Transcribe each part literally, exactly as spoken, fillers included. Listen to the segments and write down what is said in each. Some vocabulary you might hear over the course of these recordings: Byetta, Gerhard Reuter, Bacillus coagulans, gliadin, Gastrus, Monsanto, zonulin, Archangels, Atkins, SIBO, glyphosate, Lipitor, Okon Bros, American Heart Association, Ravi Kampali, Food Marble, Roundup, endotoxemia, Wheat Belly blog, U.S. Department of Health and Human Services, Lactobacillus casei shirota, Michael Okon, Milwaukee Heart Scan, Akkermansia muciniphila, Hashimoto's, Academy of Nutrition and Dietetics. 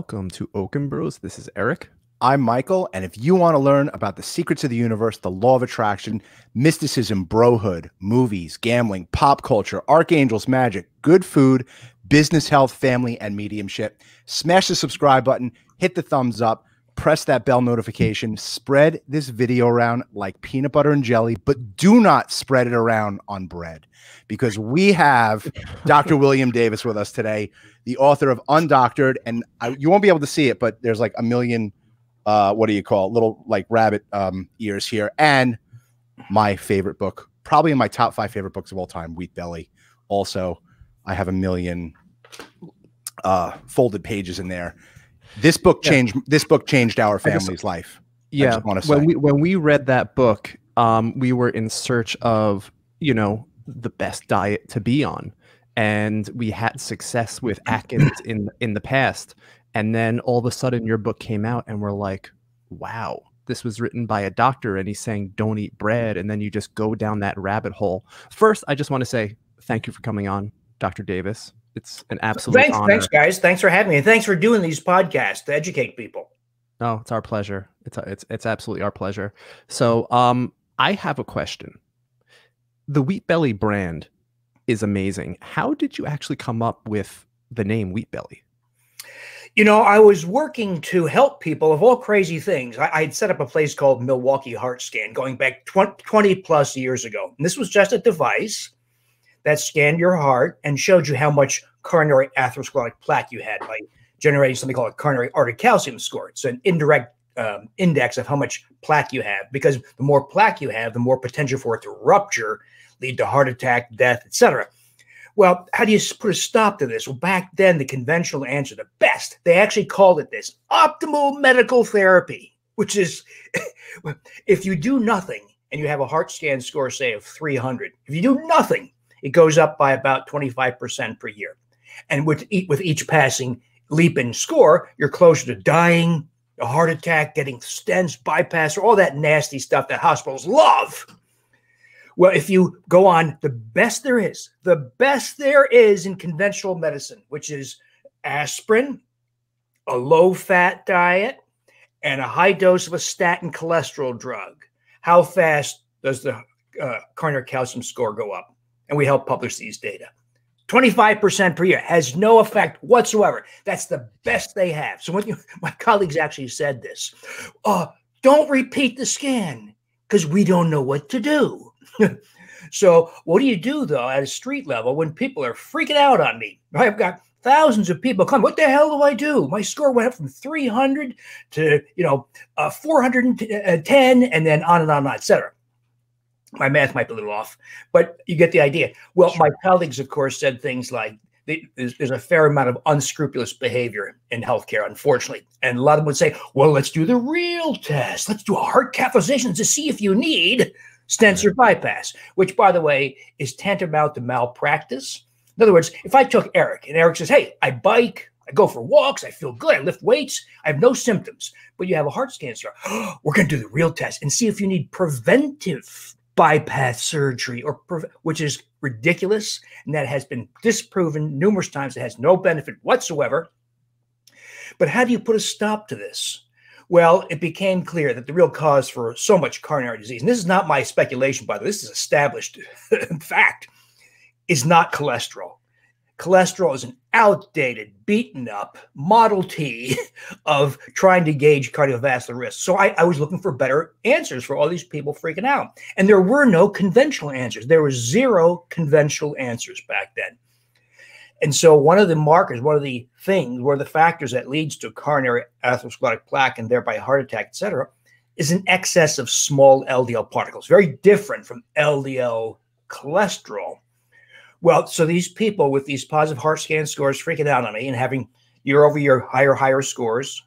welcome to Okon Bros. This is Eric. I'm Michael, and if you want to learn about the secrets of the universe, the law of attraction, mysticism, brohood, movies, gambling, pop culture, archangels, magic, good food, business, health, family, and mediumship, smash the subscribe button, hit the thumbs up, press that bell notification, spread this video around like peanut butter and jelly, but do not spread it around on bread, because we have Doctor William Davis with us today, the author of Undoctored. And I, you won't be able to see it, but there's like a million, uh, what do you call it, little like rabbit um, ears here. And my favorite book, probably in my top five favorite books of all time, Wheat Belly. Also, I have a million uh, folded pages in there. This book changed. Yeah. This book changed our family's life. Yeah. When say. we when we read that book, um, we were in search of you know the best diet to be on, and we had success with Atkins in in the past. And then all of a sudden, your book came out, and we're like, wow. This was written by a doctor, and he's saying don't eat bread. And then you just go down that rabbit hole. First, I just want to say thank you for coming on, Doctor Davis. It's an absolute thanks, honor. Thanks, guys. Thanks for having me, and thanks for doing these podcasts to educate people. No, it's our pleasure. It's it's it's absolutely our pleasure. So, um, I have a question. The Wheat Belly brand is amazing. How did you actually come up with the name Wheat Belly? You know, I was working to help people of all crazy things. I, I had set up a place called Milwaukee Heart Scan going back twenty plus years ago. And this was just a device that scanned your heart and showed you how much coronary atherosclerotic plaque you had by generating something called a coronary artery calcium score. It's an indirect um, index of how much plaque you have, because the more plaque you have, the more potential for it to rupture, lead to heart attack, death, et cetera. Well, how do you put a stop to this? Well, back then, the conventional answer, the best, they actually called it this, optimal medical therapy, which is if you do nothing and you have a heart scan score, say, of three hundred, if you do nothing, it goes up by about twenty-five percent per year. And with, e with each passing leap in score, you're closer to dying, a heart attack, getting stents, bypass, all that nasty stuff that hospitals love. Well, if you go on the best there is, the best there is in conventional medicine, which is aspirin, a low-fat diet, and a high dose of a statin cholesterol drug, how fast does the uh, coronary calcium score go up? And we help publish these data. twenty-five percent per year has no effect whatsoever. That's the best they have. So when you, my colleagues actually said this, uh, don't repeat the scan because we don't know what to do. So what do you do, though, at a street level when people are freaking out on me? I've got thousands of people come, what the hell do I do? My score went up from three hundred to, you know, uh, four hundred ten, and then on and on and on, et cetera. My math might be a little off, but you get the idea. Well, sure. My colleagues, of course, said things like they, there's, there's a fair amount of unscrupulous behavior in healthcare, unfortunately. And a lot of them would say, well, let's do the real test. Let's do a heart catheterization to see if you need stents or bypass, which, by the way, is tantamount to malpractice. In other words, if I took Eric and Eric says, hey, I bike, I go for walks, I feel good, I lift weights, I have no symptoms, but you have a heart scan score, we're going to do the real test and see if you need preventive bypass surgery, or which is ridiculous, and that has been disproven numerous times. It has no benefit whatsoever. But how do you put a stop to this? Well, it became clear that the real cause for so much coronary disease, and this is not my speculation, by the way, this is established fact, is not cholesterol. Cholesterol is an outdated, beaten up Model T of trying to gauge cardiovascular risk. So I, I was looking for better answers for all these people freaking out. And there were no conventional answers. There were zero conventional answers back then. And so one of the markers, one of the things, one of the factors that leads to coronary atherosclerotic plaque and thereby heart attack, et cetera, is an excess of small L D L particles, very different from L D L cholesterol. Well, so these people with these positive heart scan scores freaking out on me and having year over year higher, higher scores.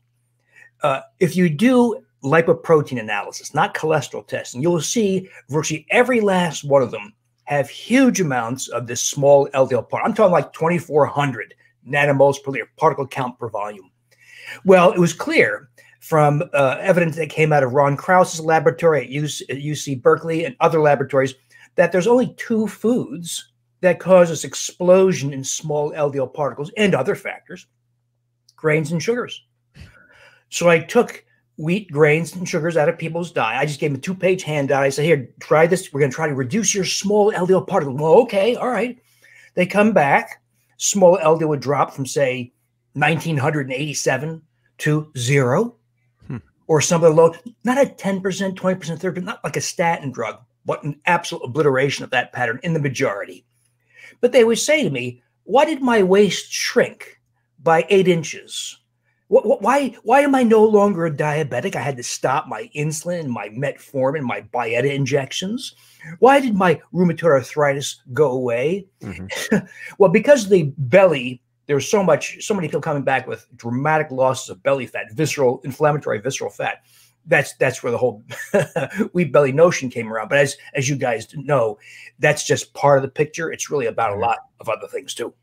Uh, if you do lipoprotein analysis, not cholesterol testing, you'll see virtually every last one of them have huge amounts of this small L D L part. I'm talking like twenty-four hundred nanomoles per liter, particle count per volume. Well, it was clear from uh, evidence that came out of Ron Krause's laboratory at U C Berkeley and other laboratories that there's only two foods that causes explosion in small L D L particles and other factors, grains and sugars. So I took wheat, grains, and sugars out of people's diet. I just gave them a two-page handout. I said, here, try this. We're going to try to reduce your small L D L particle. Well, okay, all right. They come back. Small L D L would drop from, say, one thousand nine hundred eighty-seven to zero, hmm. or something low, not a ten percent, twenty percent, thirty percent, but not like a statin drug, but an absolute obliteration of that pattern in the majority. But they would say to me, why did my waist shrink by eight inches? Why, why am I no longer a diabetic? I had to stop my insulin, my metformin, my Byetta injections. Why did my rheumatoid arthritis go away? Mm-hmm. Well, because the belly, there's so much, so many people coming back with dramatic losses of belly fat, visceral, inflammatory visceral fat. That's that's where the whole wheat belly notion came around. But as as you guys know, that's just part of the picture. It's really about a lot of other things too.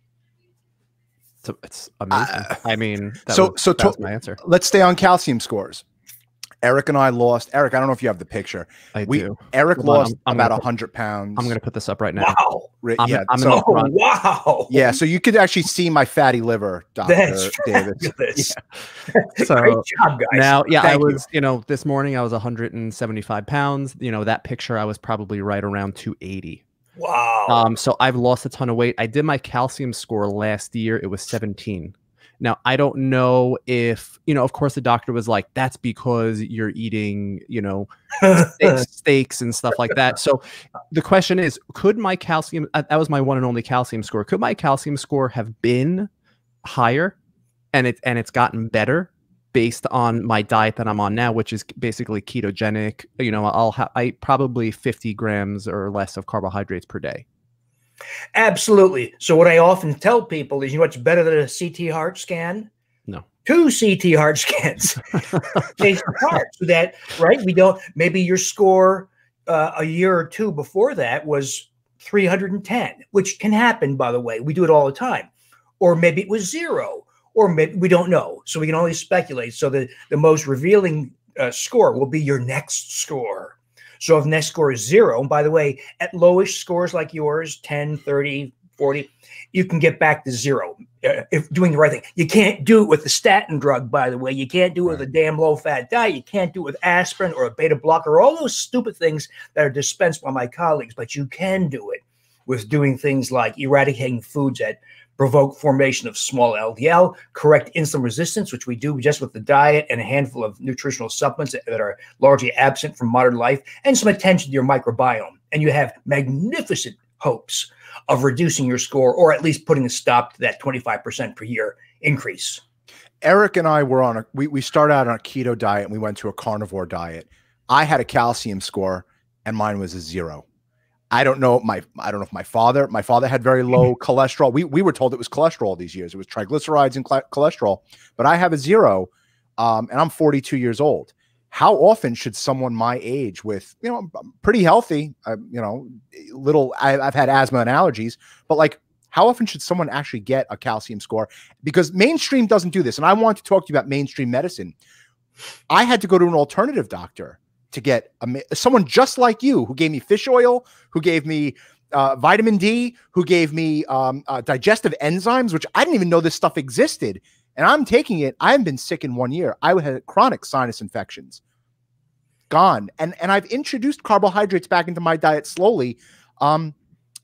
So it's amazing. Uh, I mean, that so was, so that was my answer. Let's stay on calcium scores. Eric and I lost. Eric, I don't know if you have the picture. I we, do. Eric Hold lost on, I'm, I'm about a hundred pounds. I'm going to put this up right now. Wow. I'm, yeah. I'm so, oh, wow. Yeah. So you could actually see my fatty liver, Doctor That's Davis. Fabulous. Yeah. So great job, guys. Now, yeah, Thank I was. You. you know, this morning I was one hundred seventy-five pounds. You know, that picture I was probably right around two eighty. Wow. Um, so I've lost a ton of weight. I did my calcium score last year. It was seventeen. Now, I don't know if, you know, of course, the doctor was like, that's because you're eating, you know, steaks, steaks and stuff like that. So the question is, could my calcium, that was my one and only calcium score. Could my calcium score have been higher and, it, and it's gotten better based on my diet that I'm on now, which is basically ketogenic? You know, I'll ha I eat probably fifty grams or less of carbohydrates per day. Absolutely. So what I often tell people is, you know what's better than a C T heart scan? No. Two C T heart scans. They start so that, right? We don't, maybe your score uh, a year or two before that was three hundred ten, which can happen, by the way. We do it all the time. Or maybe it was zero. Or maybe we don't know. So we can only speculate. So the, the most revealing uh, score will be your next score. So if next score is zero, and by the way, at lowish scores like yours, ten, thirty, forty, you can get back to zero if doing the right thing. You can't do it with the statin drug, by the way. You can't do it with a damn low-fat diet. You can't do it with aspirin or a beta blocker, all those stupid things that are dispensed by my colleagues. But you can do it with doing things like eradicating foods at provoke formation of small L D L, correct insulin resistance, which we do just with the diet and a handful of nutritional supplements that are largely absent from modern life, and some attention to your microbiome. And you have magnificent hopes of reducing your score, or at least putting a stop to that twenty-five percent per year increase. Eric and I were on a, we, we started out on a keto diet and we went to a carnivore diet. I had a calcium score and mine was a zero. I don't know my I don't know if my father my father had very low cholesterol. We we were told it was cholesterol these years. It was triglycerides and cholesterol, but I have a zero, um, and I'm forty-two years old. How often should someone my age, with you know I'm pretty healthy, I, you know, little I, I've had asthma and allergies, but like how often should someone actually get a calcium score? Because mainstream doesn't do this, and I want to talk to you about mainstream medicine. I had to go to an alternative doctor to get a, someone just like you, who gave me fish oil, who gave me uh, vitamin D, who gave me um, uh, digestive enzymes, which I didn't even know this stuff existed. And I'm taking it. I haven't been sick in one year. I had chronic sinus infections. Gone. And, and I've introduced carbohydrates back into my diet slowly. Um,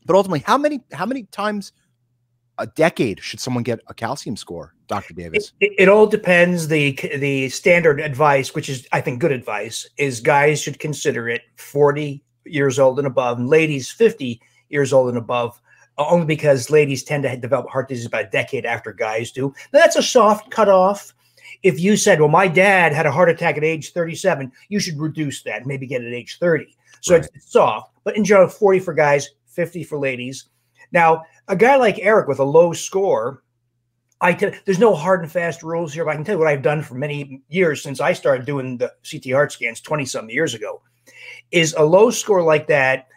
but ultimately, how many, how many times a decade should someone get a calcium score, Doctor Davis? It, it, it all depends. The the standard advice, which is I think good advice, is guys should consider it forty years old and above, and ladies fifty years old and above, only because ladies tend to develop heart disease about a decade after guys do. Now, that's a soft cutoff. If you said, well, my dad had a heart attack at age thirty-seven, you should reduce that, maybe get it at age thirty. So right. It's soft, but in general, forty for guys, fifty for ladies. Now, a guy like Eric with a low score, I tell, there's no hard and fast rules here, but I can tell you what I've done for many years since I started doing the C T heart scans twenty-some years ago, is a low score like that,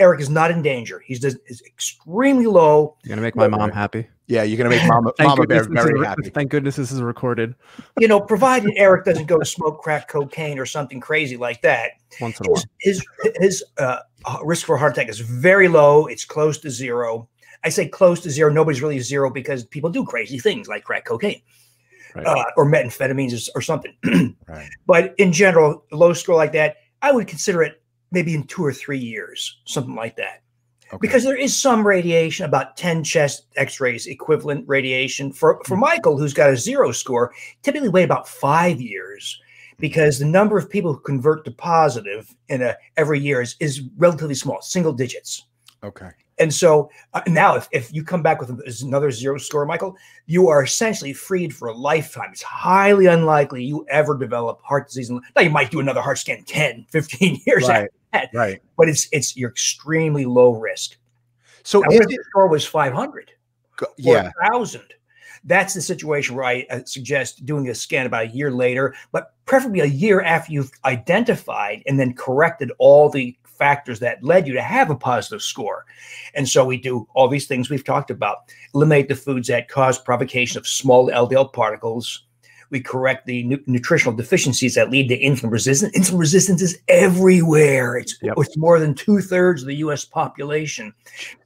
Eric is not in danger. He's just, is extremely low. You're going to make my mom happy. Yeah, you're going to make Mama, Mama Bear very a, happy. Thank goodness this is recorded. You know, provided Eric doesn't go smoke crack cocaine or something crazy like that. Once in a while. His, his uh, risk for a heart attack is very low. It's close to zero. I say close to zero. Nobody's really zero because people do crazy things like crack cocaine. right. uh, or methamphetamines or, or something. Right. But in general, low score like that, I would consider it maybe in two or three years, something like that. Okay. Because there is some radiation, about ten chest x-rays equivalent radiation. For, for Michael, who's got a zero score, typically wait about five years because the number of people who convert to positive in a, every year is, is relatively small, single digits. Okay. And so uh, now if, if you come back with another zero score, Michael, you are essentially freed for a lifetime. It's highly unlikely you ever develop heart disease. Now you might do another heart scan ten, fifteen years right. after that. Right. But it's, it's, you're extremely low risk. So now, if the score was five hundred yeah. or one thousand, that's the situation where I uh, suggest doing a scan about a year later, but preferably a year after you've identified and then corrected all the factors that led you to have a positive score. And so we do all these things we've talked about. Eliminate the foods that cause provocation of small L D L particles. We correct the nu nutritional deficiencies that lead to insulin resistance. Insulin resistance is everywhere. It's, yep. it's more than two thirds of the U S population,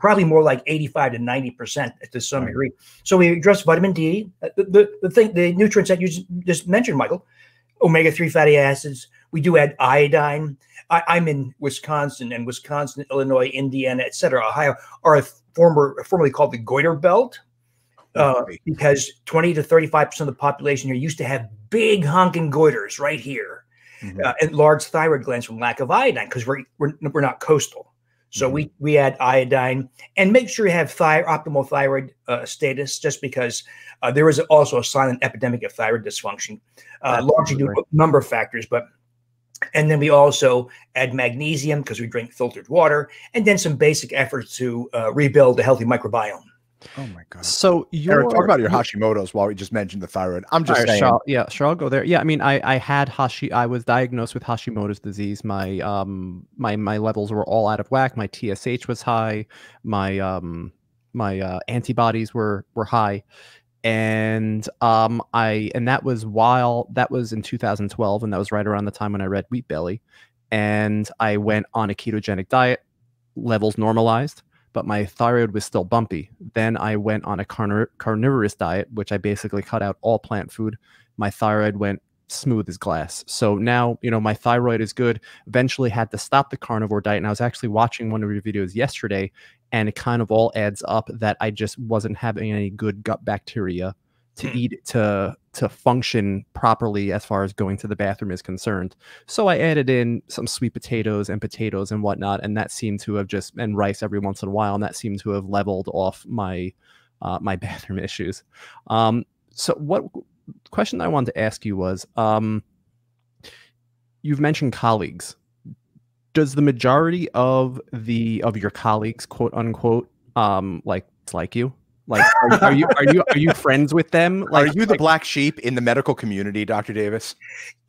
probably more like eighty-five to ninety percent to some right. degree. So we address vitamin D, the, the, the thing, the nutrients that you just mentioned, Michael, omega three fatty acids. We do add iodine. I, I'm in Wisconsin, and Wisconsin, Illinois, Indiana, et cetera, Ohio are a former, formerly called the goiter belt, uh, because twenty to thirty-five percent of the population here used to have big honking goiters right here, mm-hmm. uh, and large thyroid glands from lack of iodine because we're, we're, we're not coastal. So mm-hmm. we, we add iodine and make sure you have thy optimal thyroid uh, status, just because uh, there is also a silent epidemic of thyroid dysfunction, uh, largely due to a number of factors, but and then we also add magnesium because we drink filtered water, and then some basic efforts to uh, rebuild the healthy microbiome. Oh my God. So you're talking about your Hashimoto's while we just mentioned the thyroid. I'm just saying. Shall, yeah. Sure. I'll go there. Yeah. I mean, I, I had Hashi, I was diagnosed with Hashimoto's disease. My, um, my, my levels were all out of whack. My T S H was high. My, um, my, uh, antibodies were, were high. And um, I and that was while that was in two thousand twelve, and that was right around the time when I read Wheat Belly, and I went on a ketogenic diet, levels normalized, but my thyroid was still bumpy. Then I went on a carnivor carnivorous diet, which I basically cut out all plant food. My thyroid went smooth as glass. So now, you know, my thyroid is good. Eventually had to stop the carnivore diet. And I was actually watching one of your videos yesterday, and it kind of all adds up that I just wasn't having any good gut bacteria to eat, to, to function properly as far as going to the bathroom is concerned. So I added in some sweet potatoes and potatoes and whatnot. And that seemed to have just, and rice every once in a while. And that seemed to have leveled off my, uh, my bathroom issues. Um, so what, question I wanted to ask you was, um, you've mentioned colleagues. Does the majority of the of your colleagues, quote unquote, um, like it's like you, like are, are you are you are you friends with them? Like, are you the like, black sheep in the medical community, Doctor Davis?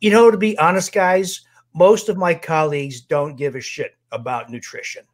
You know, to be honest, guys, most of my colleagues don't give a shit about nutrition,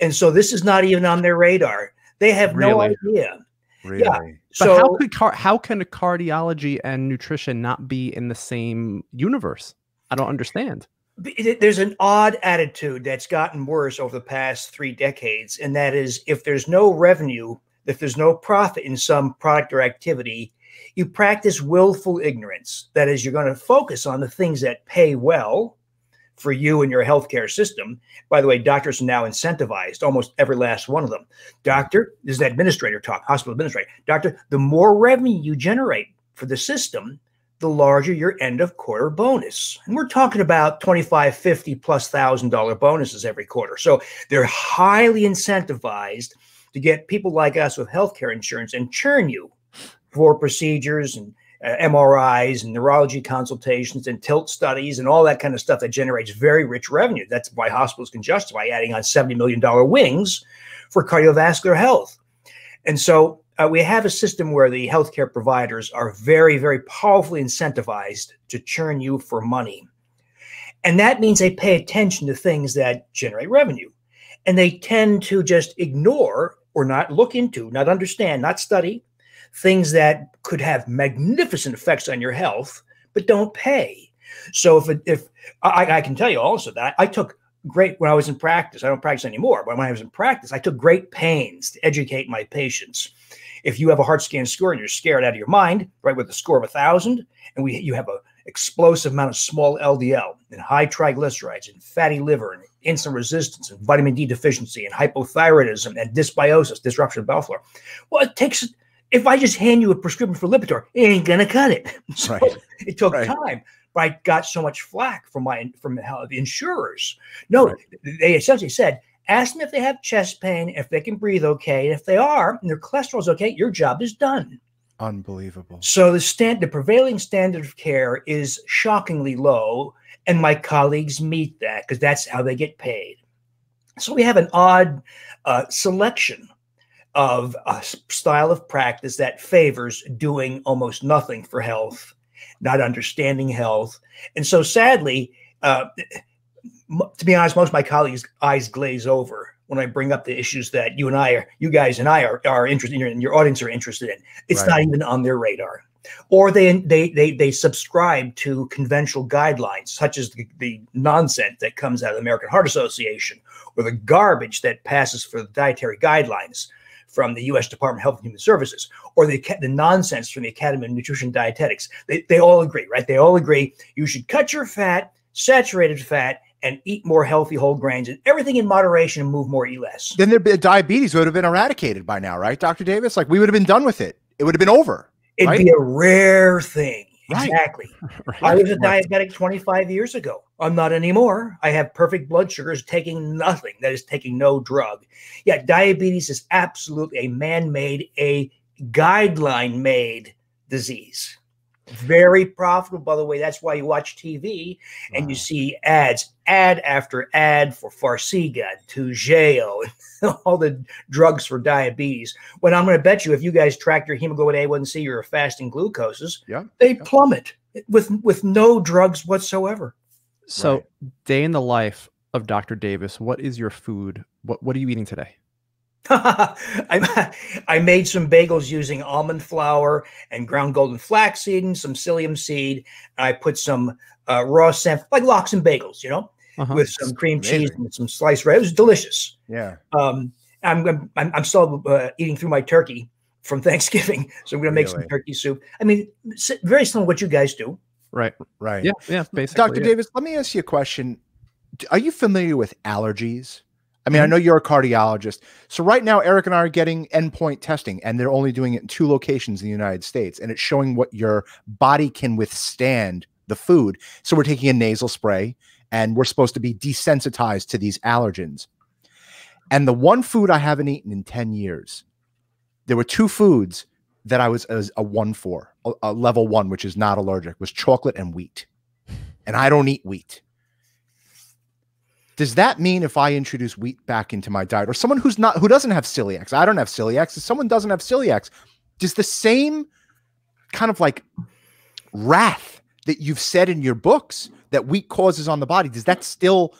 and so this is not even on their radar. They have really? no idea. Really? Yeah. But so how could car how can cardiology and nutrition not be in the same universe? I don't understand. There's an odd attitude that's gotten worse over the past three decades, and that is, if there's no revenue, if there's no profit in some product or activity, you practice willful ignorance. That is, you're going to focus on the things that pay well for you and your healthcare system. By the way, doctors are now incentivized, almost every last one of them. Doctor, this is an administrator talk, hospital administrator. Doctor, the more revenue you generate for the system, the larger your end of quarter bonus. And we're talking about twenty-five, fifty plus thousand dollar bonuses every quarter. So they're highly incentivized to get people like us with healthcare insurance and churn you for procedures and Uh, M R Is and neurology consultations and tilt studies and all that kind of stuff that generates very rich revenue. That's why hospitals can justify adding on seventy million dollar wings for cardiovascular health. And so uh, we have a system where the healthcare providers are very, very powerfully incentivized to churn you for money. And that means they pay attention to things that generate revenue. And they tend to just ignore or not look into, not understand, not study things that could have magnificent effects on your health, but don't pay. So if, if I, I can tell you also that I took great, when I was in practice, I don't practice anymore, but when I was in practice, I took great pains to educate my patients If you have a heart scan score and you're scared out of your mind, right, with a score of a thousand, and we you have an explosive amount of small L D L and high triglycerides and fatty liver and insulin resistance and vitamin D deficiency and hypothyroidism and dysbiosis, disruption of bowel flora, well, it takes if I just hand you a prescription for Lipitor, it ain't going to cut it. So right. It took right. time. But I got so much flack from my from how the insurers. No, right. They essentially said, ask them if they have chest pain, if they can breathe okay. And if they are, and their cholesterol is okay, your job is done. Unbelievable. So the stand, the prevailing standard of care is shockingly low, and my colleagues meet that because that's how they get paid. So we have an odd uh, selection of a style of practice that favors doing almost nothing for health, not understanding health. And so sadly, uh, to be honest, most of my colleagues' eyes glaze over when I bring up the issues that you and I are, you guys and I are, are interested in and your audience are interested in. It's right. not even on their radar. Or they, they, they, they subscribe to conventional guidelines, such as the, the nonsense that comes out of the American Heart Association or the garbage that passes for the dietary guidelines from the U S Department of Health and Human Services, or the, the nonsense from the Academy of Nutrition and Dietetics. They, they all agree, right? They all agree you should cut your fat, saturated fat, and eat more healthy whole grains and everything in moderation and move more, eat less. Then there'd be, diabetes would have been eradicated by now, right, Doctor Davis? Like we would have been done with it. It would have been over. It'd right? be a rare thing. Right. Exactly. Right. I was a diabetic twenty-five years ago. I'm not anymore. I have perfect blood sugars, taking nothing. That is, taking no drug. Yeah, diabetes is absolutely a man-made, a guideline-made disease. Very profitable, by the way. That's why you watch T V and wow. you see ads, ad after ad for Farxiga, Toujeo, all the drugs for diabetes. When I'm going to bet you, if you guys track your hemoglobin A one C, your fasting glucoses, yeah, they yeah. plummet with with no drugs whatsoever. So, right. day in the life of Doctor Davis. What is your food? What What are you eating today? I, I made some bagels using almond flour and ground golden flaxseed and some psyllium seed. I put some uh, raw samp, like lox and bagels, you know, uh-huh. with some cream cheese and some sliced bread. It was delicious. Yeah. Um, I'm I'm, I'm still uh, eating through my turkey from Thanksgiving, so I'm going to make really? some turkey soup. I mean, very similar to what you guys do. Right. Right. Yeah. Yeah. Basically, Doctor Yeah. Davis, let me ask you a question. Are you familiar with allergies? I mean, I know you're a cardiologist. So right now, Eric and I are getting endpoint testing, and they're only doing it in two locations in the United States, and it's showing what your body can withstand the food. So we're taking a nasal spray, and we're supposed to be desensitized to these allergens. And the one food I haven't eaten in ten years, there were two foods that I was a, a one for, a, a level one, which is not allergic, was chocolate and wheat. And I don't eat wheat. Does that mean if I introduce wheat back into my diet, or someone who's not, who doesn't have celiac, I don't have celiac, if someone doesn't have celiac, does the same kind of like wrath that you've said in your books that wheat causes on the body, does that still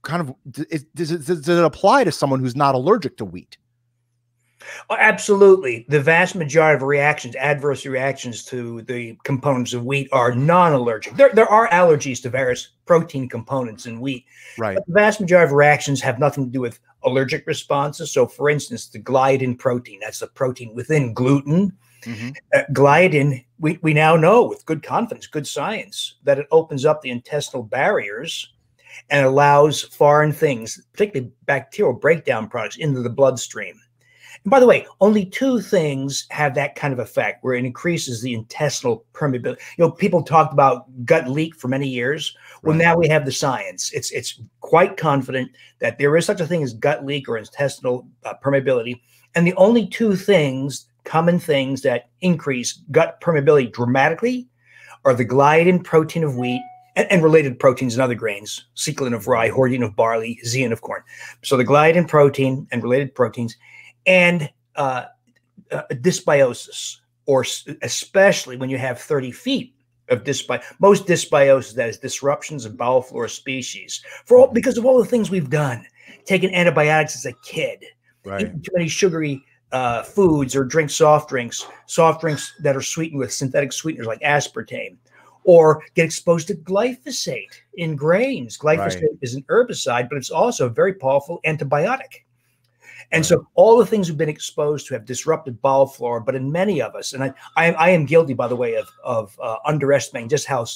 kind of, is, does, it, does it apply to someone who's not allergic to wheat? Oh, absolutely. The vast majority of reactions, adverse reactions to the components of wheat are non-allergic. There, there are allergies to various protein components in wheat. Right. But the vast majority of reactions have nothing to do with allergic responses. So, for instance, the gliadin protein, that's the protein within gluten. Mm-hmm. uh, gliadin, we, we now know with good confidence, good science, that it opens up the intestinal barriers and allows foreign things, particularly bacterial breakdown products, into the bloodstream. By the way, only two things have that kind of effect where it increases the intestinal permeability. You know, people talked about gut leak for many years. Well, right. now we have the science. It's it's quite confident that there is such a thing as gut leak or intestinal uh, permeability. And the only two things, common things that increase gut permeability dramatically are the gliadin protein of wheat and, and related proteins and other grains, seclin of rye, hordein of barley, zein of corn. So the gliadin protein and related proteins, and uh, uh, dysbiosis, or especially when you have thirty feet of dysbiosis, most dysbiosis, that is disruptions of bowel flora species, for all, because of all the things we've done, taking antibiotics as a kid, right. eating too many sugary uh, foods or drink soft drinks, soft drinks that are sweetened with synthetic sweeteners like aspartame, or get exposed to glyphosate in grains. Glyphosate right. is an herbicide, but it's also a very powerful antibiotic. And so all the things we've been exposed to have disrupted bowel flora, but in many of us, and I, I, I am guilty, by the way, of, of uh, underestimating just how,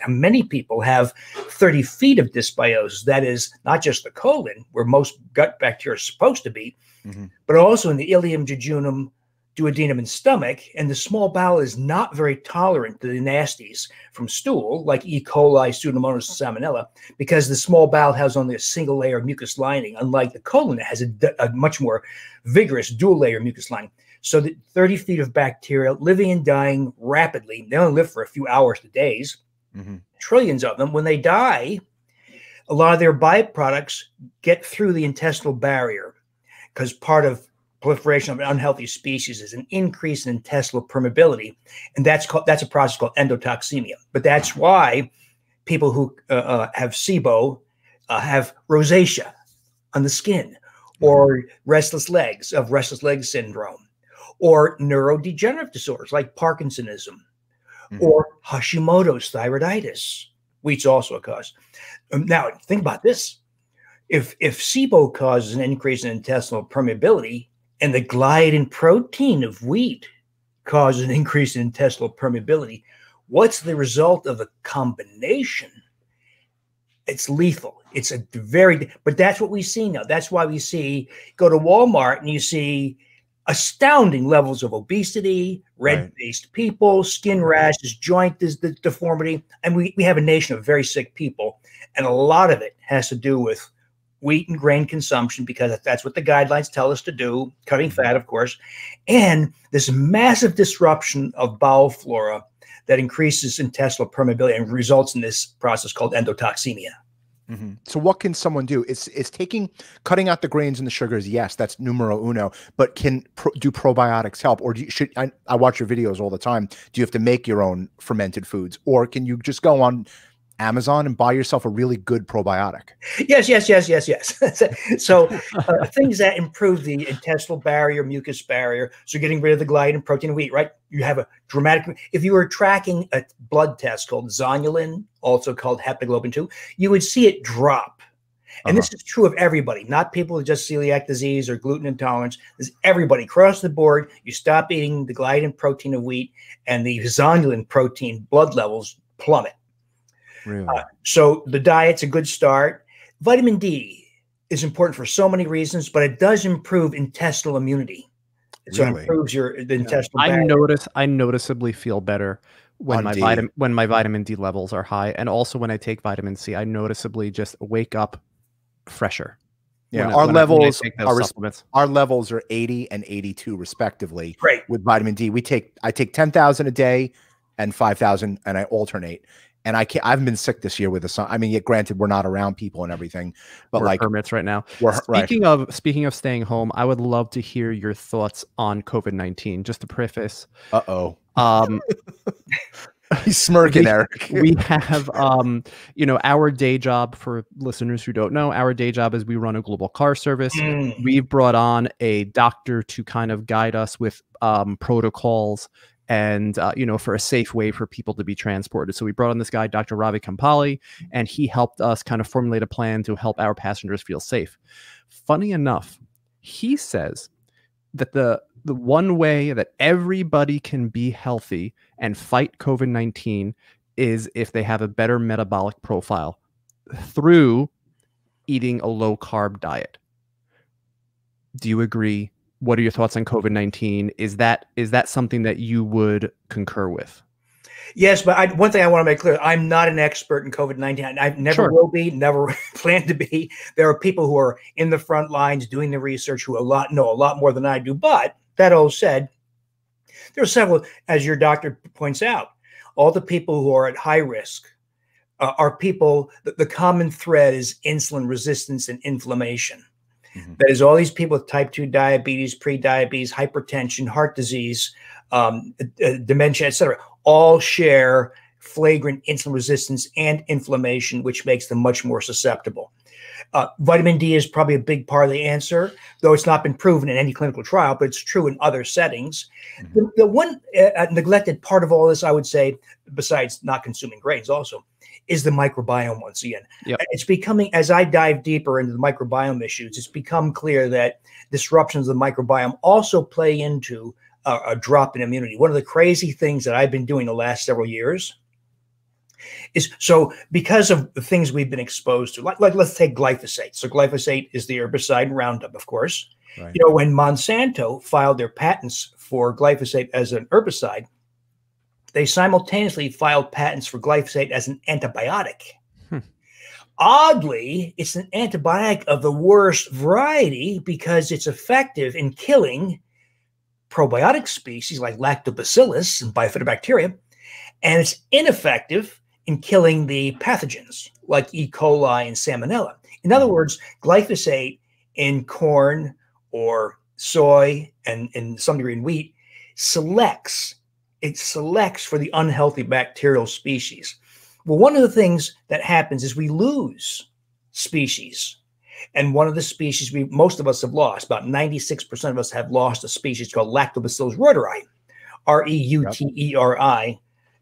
how many people have thirty feet of dysbiosis. That is not just the colon, where most gut bacteria are supposed to be, mm-hmm. but also in the ileum, jejunum, duodenum, and stomach. And the small bowel is not very tolerant to the nasties from stool, like E. coli, Pseudomonas, and Salmonella, because the small bowel has only a single layer of mucus lining, unlike the colon that has a, a much more vigorous dual layer mucus lining. So that thirty feet of bacteria living and dying rapidly, they only live for a few hours to days, mm-hmm. trillions of them. When they die, a lot of their byproducts get through the intestinal barrier, because part of proliferation of an unhealthy species is an increase in intestinal permeability, and that's called, that's a process called endotoxemia. But that's why people who uh, uh, have SIBO uh, have rosacea on the skin, or mm-hmm. restless legs of restless leg syndrome, or neurodegenerative disorders like Parkinsonism, mm-hmm. or Hashimoto's thyroiditis, wheat's also a cause. Um, now, think about this: if if SIBO causes an increase in intestinal permeability, and the gliadin protein of wheat causes an increase in intestinal permeability, what's the result of a combination? It's lethal. It's a very, but that's what we see now. That's why we see, go to Walmart and you see astounding levels of obesity, red-faced right. people, skin rashes, joint deformity. And we, we have a nation of very sick people. And a lot of it has to do with wheat and grain consumption, because that's what the guidelines tell us to do, cutting fat, of course, and this massive disruption of bowel flora that increases intestinal permeability and results in this process called endotoxemia. Mm-hmm. So what can someone do? It's, it's taking, cutting out the grains and the sugars. Yes, that's numero uno, but can pro, do probiotics help? Or do you, should, I, I watch your videos all the time. Do you have to make your own fermented foods, or can you just go on Amazon and buy yourself a really good probiotic? Yes, yes, yes, yes, yes. So uh, things that improve the intestinal barrier, mucus barrier. So getting rid of the gliadin protein wheat, right? You have a dramatic, if you were tracking a blood test called zonulin, also called haptoglobin two, you would see it drop. And uh-huh. this is true of everybody, not people with just celiac disease or gluten intolerance. This is everybody across the board. You stop eating the gliadin protein of wheat and the zonulin protein blood levels plummet. Really? Uh, so the diet's a good start. Vitamin D is important for so many reasons, but it does improve intestinal immunity. So really? It improves your the intestinal. Yeah. I notice I noticeably feel better when On my vitamin when my vitamin D levels are high, and also when I take vitamin C, I noticeably just wake up fresher. Yeah, when, our when levels I, our, our levels are eighty and eighty-two respectively. Great. With vitamin D, we take I take ten thousand a day and five thousand, and I alternate. And I can't, I haven't been sick this year with the sun. I mean, yet granted, we're not around people and everything, but we're like hermits right now. We're, speaking right. of speaking of staying home, I would love to hear your thoughts on COVID nineteen. Just to preface, uh oh, um, he's smirking, we, Eric. We have, um, you know, our day job, for listeners who don't know, our day job is we run a global car service. Mm. We've brought on a doctor to kind of guide us with um, protocols. And, uh, you know, for a safe way for people to be transported. So we brought on this guy, Doctor Ravi Kampali, and he helped us kind of formulate a plan to help our passengers feel safe. Funny enough, he says that the, the one way that everybody can be healthy and fight COVID nineteen is if they have a better metabolic profile through eating a low-carb diet. Do you agree? What are your thoughts on COVID nineteen? Is that is that something that you would concur with? Yes, but I, one thing I want to make clear, I'm not an expert in COVID nineteen. I never sure. will be, never plan to be. There are people who are in the front lines doing the research who a lot know a lot more than I do. But that all said, there are several, as your doctor points out, all the people who are at high risk uh, are people, the, the common thread is insulin resistance and inflammation. Mm-hmm. That is all these people with type two diabetes, pre-diabetes, hypertension, heart disease, um, uh, dementia, et cetera, all share flagrant insulin resistance and inflammation, which makes them much more susceptible. Uh, vitamin D is probably a big part of the answer, though it's not been proven in any clinical trial, but it's true in other settings. Mm-hmm. The, the one uh, neglected part of all this, I would say, besides not consuming grains also, is the microbiome once again. Yep. It's becoming, as I dive deeper into the microbiome issues, it's become clear that disruptions of the microbiome also play into a, a drop in immunity. One of the crazy things that I've been doing the last several years is, so because of the things we've been exposed to, like, like let's take glyphosate. So glyphosate is the herbicide Roundup, of course. Right. You know, when Monsanto filed their patents for glyphosate as an herbicide, they simultaneously filed patents for glyphosate as an antibiotic. Hmm. Oddly, it's an antibiotic of the worst variety because it's effective in killing probiotic species like lactobacillus and bifidobacteria, and it's ineffective in killing the pathogens like E. coli and salmonella. In other words, glyphosate in corn or soy and in some degree in wheat selects It selects for the unhealthy bacterial species. Well, one of the things that happens is we lose species. And one of the species we, most of us have lost, about ninety-six percent of us have lost a species called Lactobacillus reuteri, R E U T E R I, yep,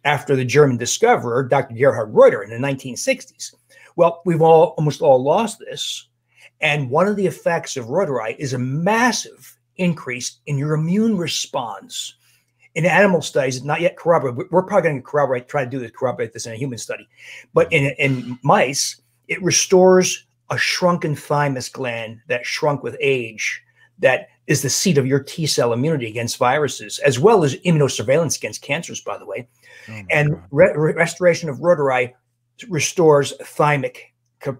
after the German discoverer, Doctor Gerhard Reuter, in the nineteen sixties. Well, we've all almost all lost this. And one of the effects of reuteri is a massive increase in your immune response. In animal studies, it's not yet corroborated. We're probably going to corroborate, try to do this, corroborate this in a human study. But in, in mice, it restores a shrunken thymus gland that shrunk with age, that is the seat of your T cell immunity against viruses, as well as immunosurveillance against cancers, by the way. Oh and re re restoration of reuteri restores thymic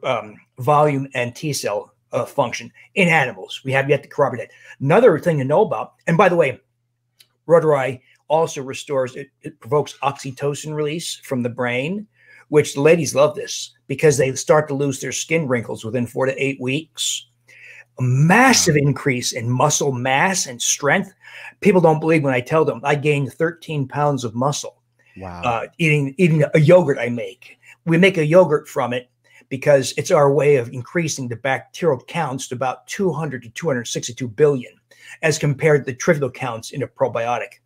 um, volume and T cell uh, function in animals. We have yet to corroborate that. Another thing to know about, and by the way, reuteri also restores, it, it provokes oxytocin release from the brain, which the ladies love this because they start to lose their skin wrinkles within four to eight weeks. A massive increase in muscle mass and strength. People don't believe when I tell them I gained thirteen pounds of muscle. Wow. Uh, eating, eating a yogurt I make. We make a yogurt from it because it's our way of increasing the bacterial counts to about two hundred to two hundred sixty-two billion. As compared to the trivial counts in a probiotic.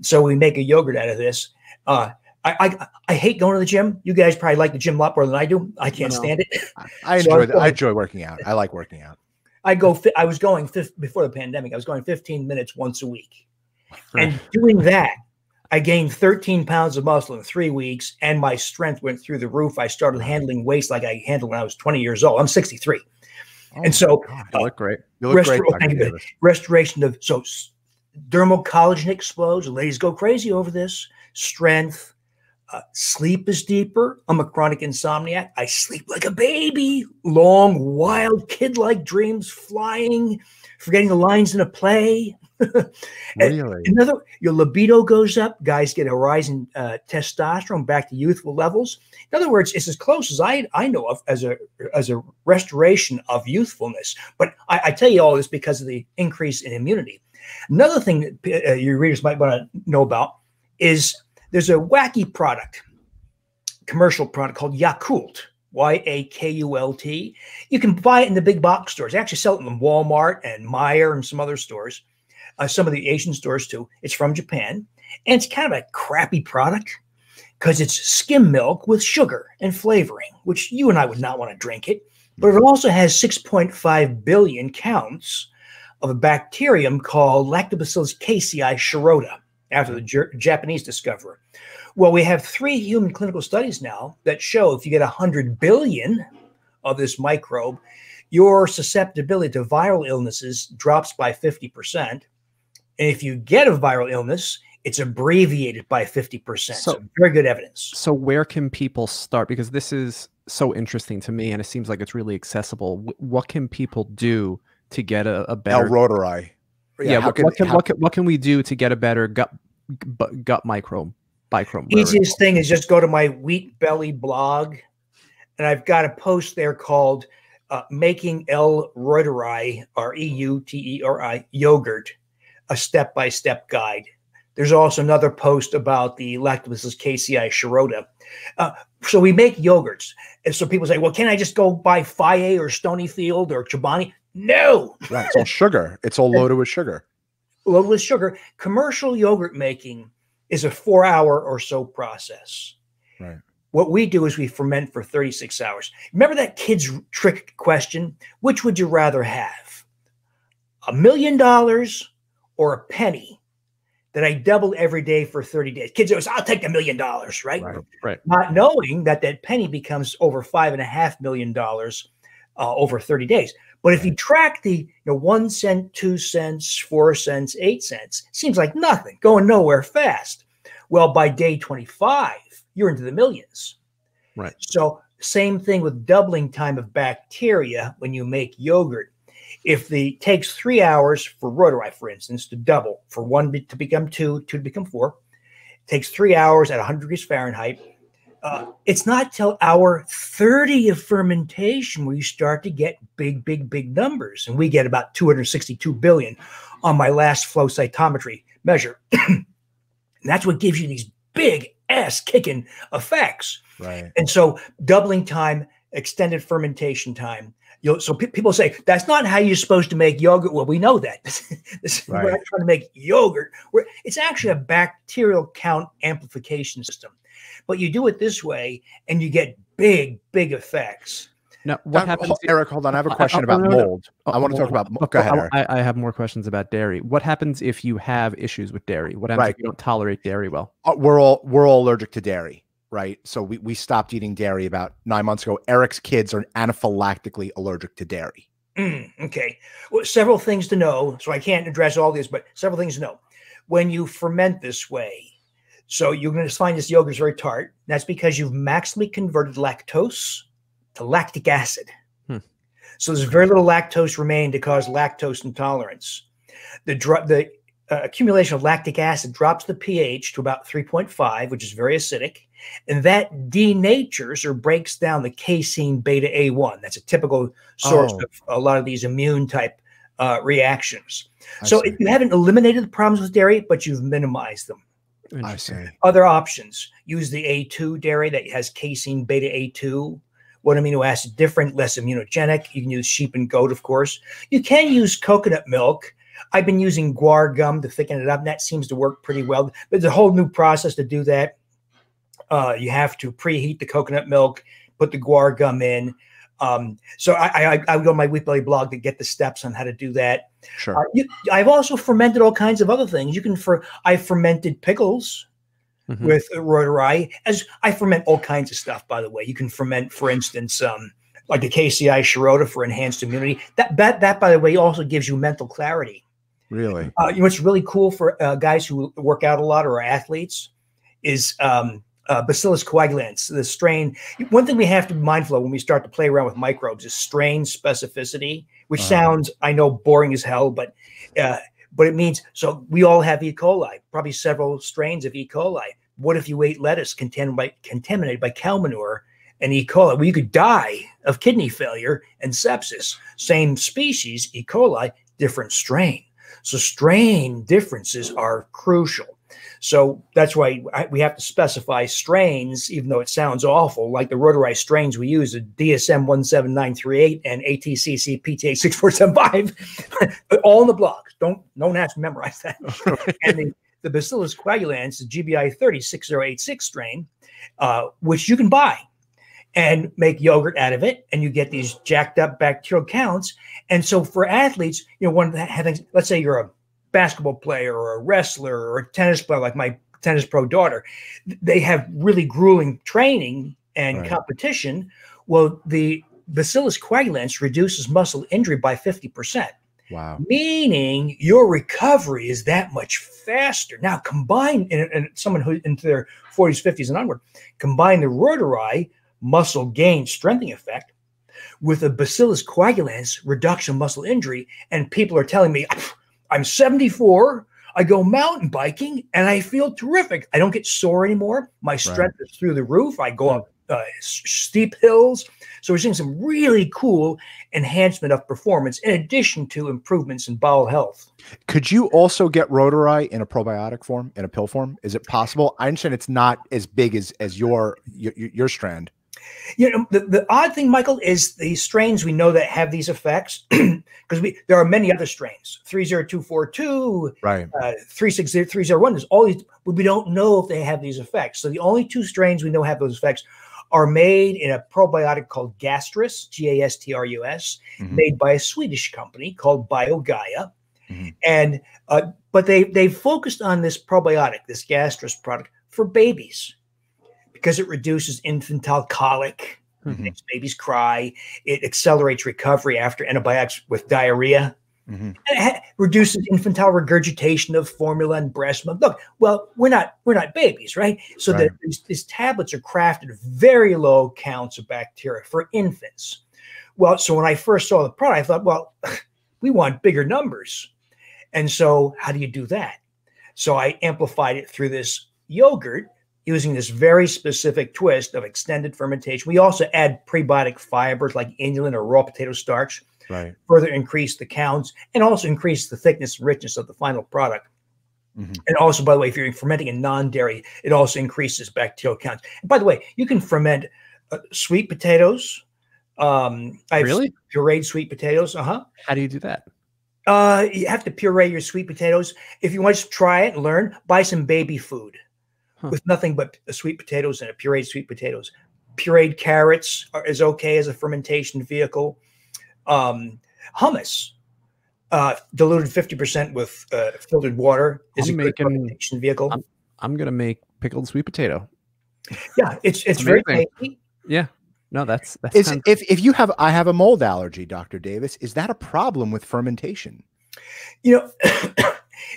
So we make a yogurt out of this. Uh, I, I I hate going to the gym. You guys probably like the gym a lot more than I do. I can't no, stand it. I enjoy so the, I enjoy working out. I like working out. I go. I was going before the pandemic. I was going fifteen minutes once a week, and doing that, I gained thirteen pounds of muscle in three weeks, and my strength went through the roof. I started handling weights like I handled when I was twenty years old. I'm sixty-three. Oh and so, God, you uh, look great. You look restor great. Restoration of so dermal collagen explodes. Ladies go crazy over this. Strength, uh, sleep is deeper. I'm a chronic insomniac. I sleep like a baby. Long, wild, kid-like dreams. Flying, forgetting the lines in a play. Really? Another, your libido goes up. Guys get a rise in uh, testosterone back to youthful levels. In other words, it's as close as I I know of as a as a restoration of youthfulness. But I, I tell you all this because of the increase in immunity. Another thing that uh, your readers might want to know about is there's a wacky product, commercial product called Yakult. Y A K U L T. You can buy it in the big box stores. They actually sell it in Walmart and Meijer and some other stores. Uh, some of the Asian stores too. It's from Japan, and it's kind of a crappy product because it's skim milk with sugar and flavoring, which you and I would not want to drink it. But it also has six point five billion counts of a bacterium called Lactobacillus casei shirota, after the J Japanese discoverer. Well, we have three human clinical studies now that show if you get one hundred billion of this microbe, your susceptibility to viral illnesses drops by fifty percent. And if you get a viral illness, it's abbreviated by fifty percent. So, so very good evidence. So where can people start? Because this is so interesting to me, and it seems like it's really accessible. What can people do to get a, a better... reuteri. Yeah, yeah what, can, what, can, what, can, what can we do to get a better gut, gut microbe? microbe Easiest thing is just go to my Wheat Belly blog, and I've got a post there called uh, Making L. Reuteri, R E U T E R I, Yogurt, a step-by-step guide. There's also another post about the Lactobacillus casei shirota. Uh, so we make yogurts. And so people say, well, can I just go buy F I A or Stonyfield or Chobani? No. Right, it's all sugar. It's all loaded with sugar. Loaded with sugar. Commercial yogurt making is a four hour or so process. Right. What we do is we ferment for thirty-six hours. Remember that kid's trick question? Which would you rather have? A million dollars or a penny that I doubled every day for thirty days? Kids always, I'll take a million dollars, right? Right, right. Not knowing that that penny becomes over five and a half million dollars uh, over thirty days. But if you track the you know, one cent, two cents, four cents, eight cents, seems like nothing, going nowhere fast. Well, by day twenty-five, you're into the millions. Right. So same thing with doubling time of bacteria when you make yogurt. If the takes three hours for rotori, for instance, to double, for one to become two, two to become four, it takes three hours at one hundred degrees Fahrenheit. Uh, it's not till hour thirty of fermentation where you start to get big, big, big numbers. And we get about two hundred sixty-two billion on my last flow cytometry measure. And that's what gives you these big ass-kicking effects. Right. And so doubling time, extended fermentation time. You'll, so pe people say, that's not how you're supposed to make yogurt. Well, we know that. this, right. We're not trying to make yogurt. We're, it's actually a bacterial count amplification system. But you do it this way, and you get big, big effects. Now, what now, happens, Eric? Hold on, I have a question I, I, about mold. Oh, I want mold. to talk about. Mold. Go ahead, I, I have more questions about dairy. What happens if you have issues with dairy? What happens right. if you don't tolerate dairy well? Uh, we're all we're all allergic to dairy, right? So we we stopped eating dairy about nine months ago. Eric's kids are anaphylactically allergic to dairy. Mm, okay, well, several things to know. So I can't address all these, but several things to know. When you ferment this way, so you're going to find this yogurt is very tart. That's because you've maximally converted lactose to lactic acid. Hmm. So there's very little lactose remaining to cause lactose intolerance. The, the uh, accumulation of lactic acid drops the pH to about three point five, which is very acidic. And that denatures or breaks down the casein beta A one. That's a typical source oh. of a lot of these immune type uh, reactions. I so if you haven't eliminated the problems with dairy, but you've minimized them. I see. Other options, use the A two dairy that has casein beta A two. What amino acid different, less immunogenic. You can use sheep and goat, of course. You can use coconut milk. I've been using guar gum to thicken it up, and that seems to work pretty well. But there's a whole new process to do that. Uh, you have to preheat the coconut milk, put the guar gum in. Um, so I, I, I would go on my Wheat Belly blog to get the steps on how to do that. Sure. Uh, you, I've also fermented all kinds of other things. You can for I fermented pickles. Mm-hmm. With rotori, as I ferment all kinds of stuff, by the way. You can ferment, for instance, um, like the casei shirota for enhanced immunity. That, that, that, by the way, also gives you mental clarity. Really? Uh, you know, what's really cool for uh, guys who work out a lot or are athletes is um, uh, bacillus coagulans, the strain. One thing we have to be mindful of when we start to play around with microbes is strain specificity, which uh-huh. sounds, I know, boring as hell, but uh, But it means, so we all have E. coli, probably several strains of E. coli. What if you ate lettuce contaminated by, contaminated by cow manure and E. coli? Well, you could die of kidney failure and sepsis. Same species, E. coli, different strain. So strain differences are crucial. So that's why we have to specify strains, even though it sounds awful, like the rotorized strains we use, the D S M one seven nine three eight and A T C C P T A six four seven five, all in the blocks. Don't, no one has to memorize that. And the, the Bacillus coagulans, the G B I thirty six oh eight six strain, uh, which you can buy and make yogurt out of it, and you get these jacked up bacterial counts. And so for athletes, you know, one of the having, let's say you're a basketball player or a wrestler or a tennis player, like my tennis pro daughter, they have really grueling training and right. competition. Well, the bacillus coagulans reduces muscle injury by fifty percent. Wow. Meaning your recovery is that much faster. Now combine, and, and someone who into their forties, fifties and onward, combine the rotori muscle gain strengthening effect with the bacillus coagulans reduction of muscle injury. And people are telling me, I'm seventy-four, I go mountain biking, and I feel terrific. I don't get sore anymore. My strength right. is through the roof. I go on uh, steep hills. So we're seeing some really cool enhancement of performance in addition to improvements in bowel health. Could you also get rotori in a probiotic form, in a pill form? Is it possible? I understand it's not as big as, as your, your, your strand. You know, the, the odd thing, Michael, is the strains we know that have these effects because we there are many other strains, three oh two four two, right, uh, three six oh three oh one. There's all these, but we don't know if they have these effects. So the only two strains we know have those effects are made in a probiotic called Gastrus, G A S T R U S, mm-hmm. made by a Swedish company called BioGaia. Mm-hmm. And uh, but they they focused on this probiotic, this Gastrus product, for babies because it reduces infantile colic, mm-hmm. makes babies cry, it accelerates recovery after antibiotics with diarrhea, mm-hmm. and it reduces infantile regurgitation of formula and breast milk. Look, well, we're not we're not babies, right? So right. that these, these tablets are crafted at very low counts of bacteria for infants. Well, so when I first saw the product, I thought, well, we want bigger numbers. And so how do you do that? So I amplified it through this yogurt using this very specific twist of extended fermentation. We also add prebiotic fibers like inulin or raw potato starch, right. further increase the counts and also increase the thickness and richness of the final product. Mm-hmm. And also, by the way, if you're fermenting in non-dairy, it also increases bacterial counts. And by the way, you can ferment uh, sweet potatoes. Um, I've really pureed sweet potatoes. Uh-huh. How do you do that? Uh, you have to puree your sweet potatoes. If you want to try it and learn, buy some baby food huh. with nothing but sweet potatoes and a pureed sweet potatoes. Pureed carrots are, is okay as a fermentation vehicle. Um, hummus, uh, diluted fifty percent with uh, filtered water is I'm a making, good fermentation vehicle. I'm, I'm going to make pickled sweet potato. Yeah, it's it's Amazing. Very tasty. Yeah. No, that's, that's is, if, if you have, I have a mold allergy, Doctor Davis, is that a problem with fermentation? You know,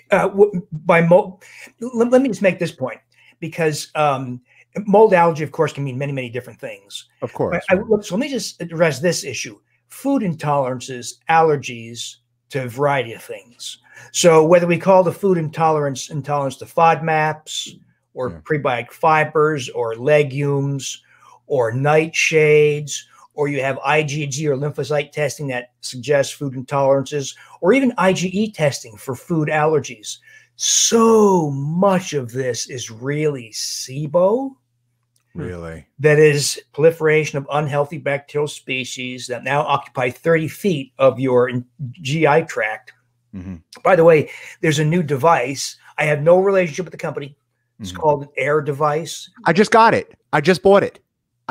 uh, by mold, let, let me just make this point because um, mold allergy, of course, can mean many, many different things. Of course. I, I, so let me just address this issue. Food intolerances, allergies to a variety of things. So whether we call the food intolerance, intolerance to FODMAPs or yeah. prebiotic fibers or legumes, or nightshades, or you have I G G or lymphocyte testing that suggests food intolerances, or even I G E testing for food allergies. So much of this is really SIBO. Really? That is proliferation of unhealthy bacterial species that now occupy thirty feet of your G I tract. Mm-hmm. By the way, there's a new device. I have no relationship with the company. It's mm-hmm. called an Air device. I just got it. I just bought it.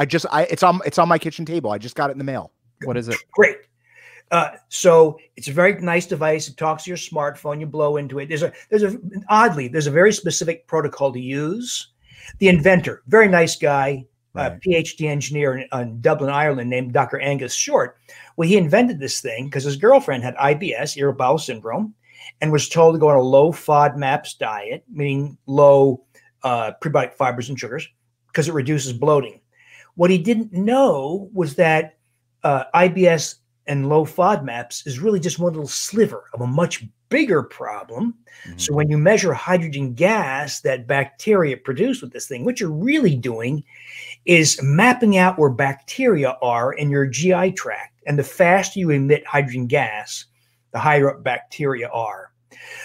I just, I, it's on, it's on my kitchen table. I just got it in the mail. What is it? Great. Uh, so it's a very nice device. It talks to your smartphone. You blow into it. There's a, there's a, oddly, there's a very specific protocol to use. The inventor, very nice guy, right. a PhD engineer in, in Dublin, Ireland, named Doctor Angus Short. Well, he invented this thing because his girlfriend had I B S, irritable bowel syndrome, and was told to go on a low FODMAPs diet, meaning low uh, prebiotic fibers and sugars, because it reduces bloating. What he didn't know was that uh, I B S and low FODMAPs is really just one little sliver of a much bigger problem. Mm-hmm. So when you measure hydrogen gas that bacteria produce with this thing, what you're really doing is mapping out where bacteria are in your G I tract. And the faster you emit hydrogen gas, the higher up bacteria are.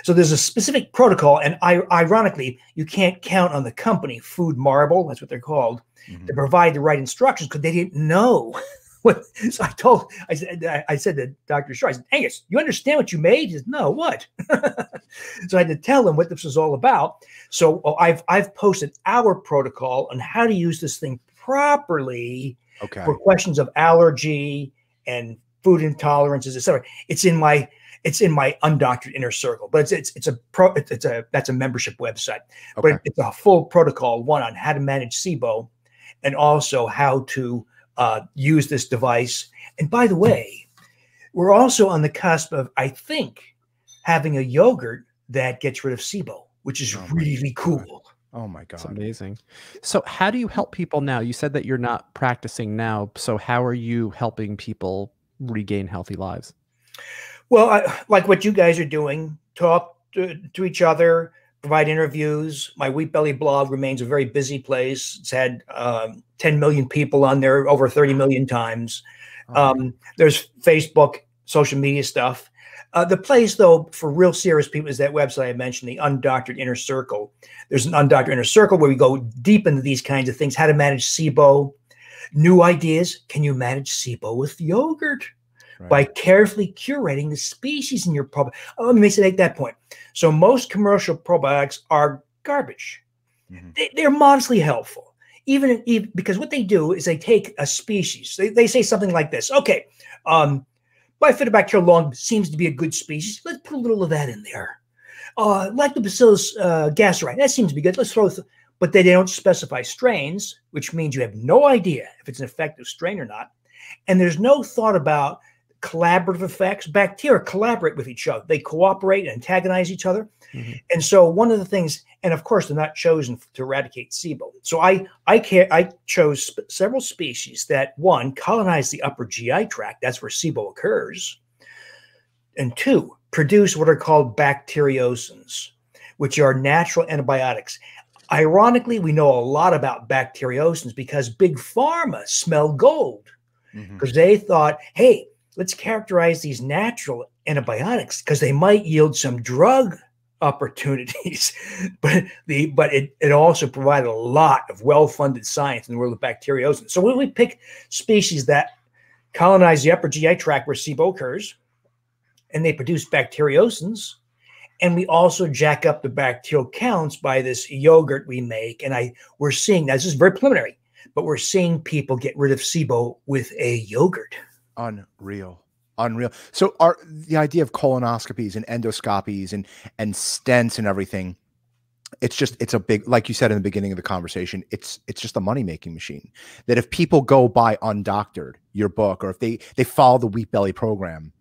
So there's a specific protocol, and I, ironically, you can't count on the company, Food Marble, that's what they're called, mm-hmm. to provide the right instructions because they didn't know. What, so I told, I said, I said to Doctor Short, I said, Angus, you understand what you made? He said, no, what? So I had to tell him what this was all about. So well, I've I've posted our protocol on how to use this thing properly okay. for questions of allergy and food intolerances, et cetera. It's in my It's in my Undoctored inner circle, but it's it's it's a pro it's, it's a that's a membership website, okay. but it, it's a full protocol one on how to manage SIBO, and also how to uh, use this device. And by the way, we're also on the cusp of I think having a yogurt that gets rid of SIBO, which is oh really cool. Oh my God, it's amazing! So how do you help people now? You said that you're not practicing now, so how are you helping people regain healthy lives? Well, I, like what you guys are doing, talk to, to each other, provide interviews. My Wheat Belly blog remains a very busy place. It's had um, ten million people on there over thirty million times. Um, there's Facebook, social media stuff. Uh, the place, though, for real serious people is that website I mentioned, the Undoctored Inner Circle. There's an Undoctored Inner Circle where we go deep into these kinds of things, how to manage SIBO, new ideas. Can you manage SIBO with yogurt? Right. By carefully curating the species in your probiotics. Oh, let me make that point. So most commercial probiotics are garbage. Mm-hmm. they, they're modestly helpful. even if, because what they do is they take a species. They, they say something like this. Okay, um, Bifidobacterium long seems to be a good species. Let's put a little of that in there. Uh, Lactobacillus uh, casei, that seems to be good. Let's throw it. Th but they, they don't specify strains, which means you have no idea if it's an effective strain or not. And there's no thought about collaborative effects. Bacteria collaborate with each other. They cooperate and antagonize each other. Mm-hmm. And so one of the things, and of course, they're not chosen to eradicate SIBO. So I, I, care, I chose sp several species that, one, colonize the upper G I tract. That's where SIBO occurs. And two, produce what are called bacteriocins, which are natural antibiotics. Ironically, we know a lot about bacteriocins because big pharma smelled gold. Because mm-hmm. they thought, hey, let's characterize these natural antibiotics because they might yield some drug opportunities. but the but it, it also provided a lot of well-funded science in the world of bacteriocin. So when we pick species that colonize the upper G I tract where SIBO occurs, and they produce bacteriocins, and we also jack up the bacterial counts by this yogurt we make. And I we're seeing, now this is very preliminary, but we're seeing people get rid of SIBO with a yogurt. Unreal. Unreal. So are the idea of colonoscopies and endoscopies and, and stents and everything, it's just, it's a big, like you said in the beginning of the conversation, it's, it's just a money-making machine that if people go buy Undoctored, your book, or if they, they follow the Wheat Belly program,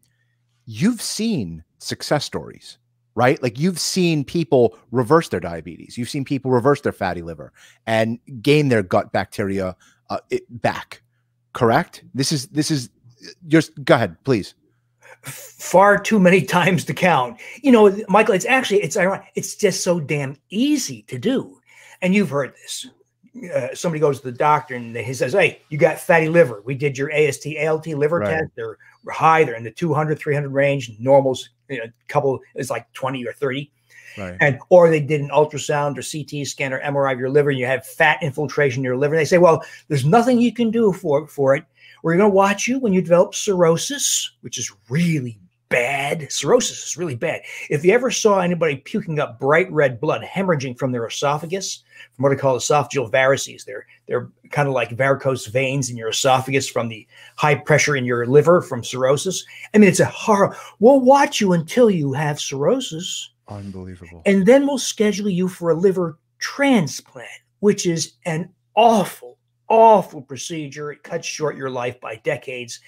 you've seen success stories, right? Like you've seen people reverse their diabetes. You've seen people reverse their fatty liver and gain their gut bacteria uh, it back. Correct? This is, this is just, go ahead, please. Far too many times to count. You know, Michael, it's actually, it's ironic. It's just so damn easy to do. And you've heard this. Uh, somebody goes to the doctor and he says, hey, you got fatty liver. We did your A S T, A L T liver right. test. They're high. They're in the two hundred, three hundred range. Normal's, you know, a couple is like twenty or thirty. Right. And, or they did an ultrasound or C T scan or M R I of your liver and you have fat infiltration in your liver. And they say, well, there's nothing you can do for, for it. We're going to watch you when you develop cirrhosis, which is really bad. Cirrhosis is really bad. If you ever saw anybody puking up bright red blood, hemorrhaging from their esophagus, from what I call esophageal varices, they're they're kind of like varicose veins in your esophagus from the high pressure in your liver from cirrhosis. I mean, it's a horror. We'll watch you until you have cirrhosis. Unbelievable. And then we'll schedule you for a liver transplant, which is an awful, awful procedure. It cuts short your life by decades.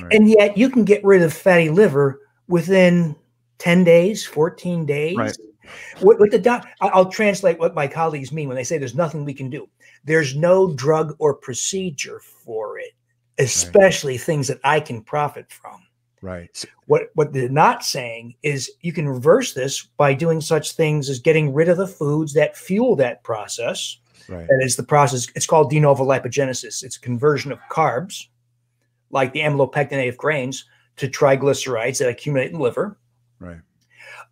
Right. And yet you can get rid of fatty liver within ten days, fourteen days. Right. What, what the doc, I'll translate what my colleagues mean when they say there's nothing we can do. There's no drug or procedure for it, especially right. things that I can profit from. Right. What, what they're not saying is you can reverse this by doing such things as getting rid of the foods that fuel that process. Right. That is the process. It's called de novo lipogenesis. It's a conversion of carbs, like the amylopectinate of grains, to triglycerides that accumulate in the liver. Right.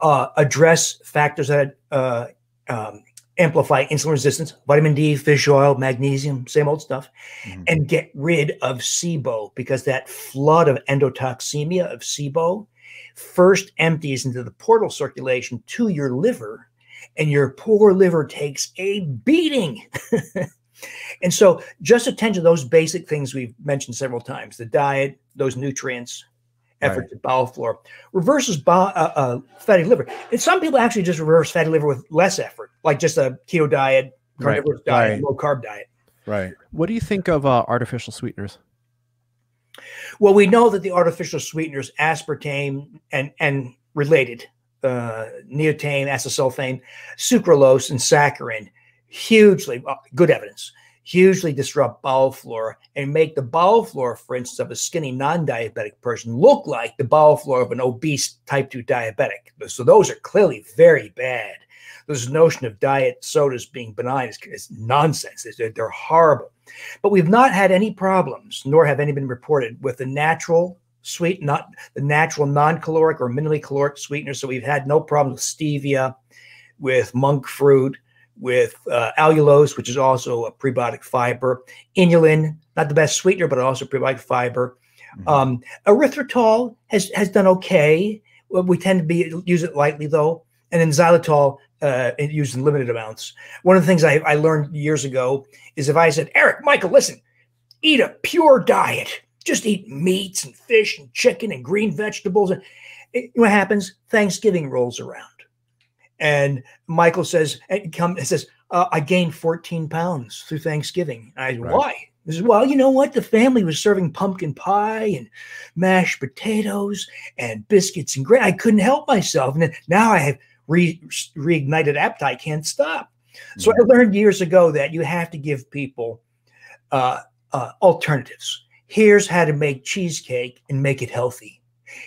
Uh, address factors that uh, um, amplify insulin resistance, vitamin D, fish oil, magnesium, same old stuff, mm-hmm. and get rid of SIBO because that flood of endotoxemia of SIBO first empties into the portal circulation to your liver, and your poor liver takes a beating. And so just attend to those basic things we've mentioned several times, the diet, those nutrients, effort right. to bowel flora, reverses bo uh, uh, fatty liver. And some people actually just reverse fatty liver with less effort, like just a keto diet, carnivorous right. diet, right. low-carb diet. Right. What do you think of uh, artificial sweeteners? Well, we know that the artificial sweeteners, aspartame and, and related, uh, neotame, acesulfame, sucralose, and saccharin, hugely uh, good evidence, hugely disrupt bowel flora and make the bowel flora, for instance, of a skinny non-diabetic person look like the bowel flora of an obese type two diabetic. So those are clearly very bad. This notion of diet sodas being benign is, is nonsense. They're, they're horrible. But we've not had any problems, nor have any been reported, with the natural sweet, not the natural non-caloric or minimally caloric sweeteners. So we've had no problem with stevia, with monk fruit, with uh, allulose, which is also a prebiotic fiber, inulin, not the best sweetener, but also prebiotic fiber. Mm-hmm. um, erythritol has, has done okay. We tend to be use it lightly, though. and then xylitol uh, used in limited amounts. One of the things I, I learned years ago is if I said, Eric, Michael, listen, eat a pure diet. Just eat meats and fish and chicken and green vegetables. And it, what happens? Thanksgiving rolls around. And Michael says, and come, says uh, I gained fourteen pounds through Thanksgiving. I said, right. Why? He says, well, you know what? The family was serving pumpkin pie and mashed potatoes and biscuits and gravy. I couldn't help myself. And then, now I have re reignited appetite. I can't stop. Mm-hmm. So I learned years ago that you have to give people uh, uh, alternatives. Here's how to make cheesecake and make it healthy.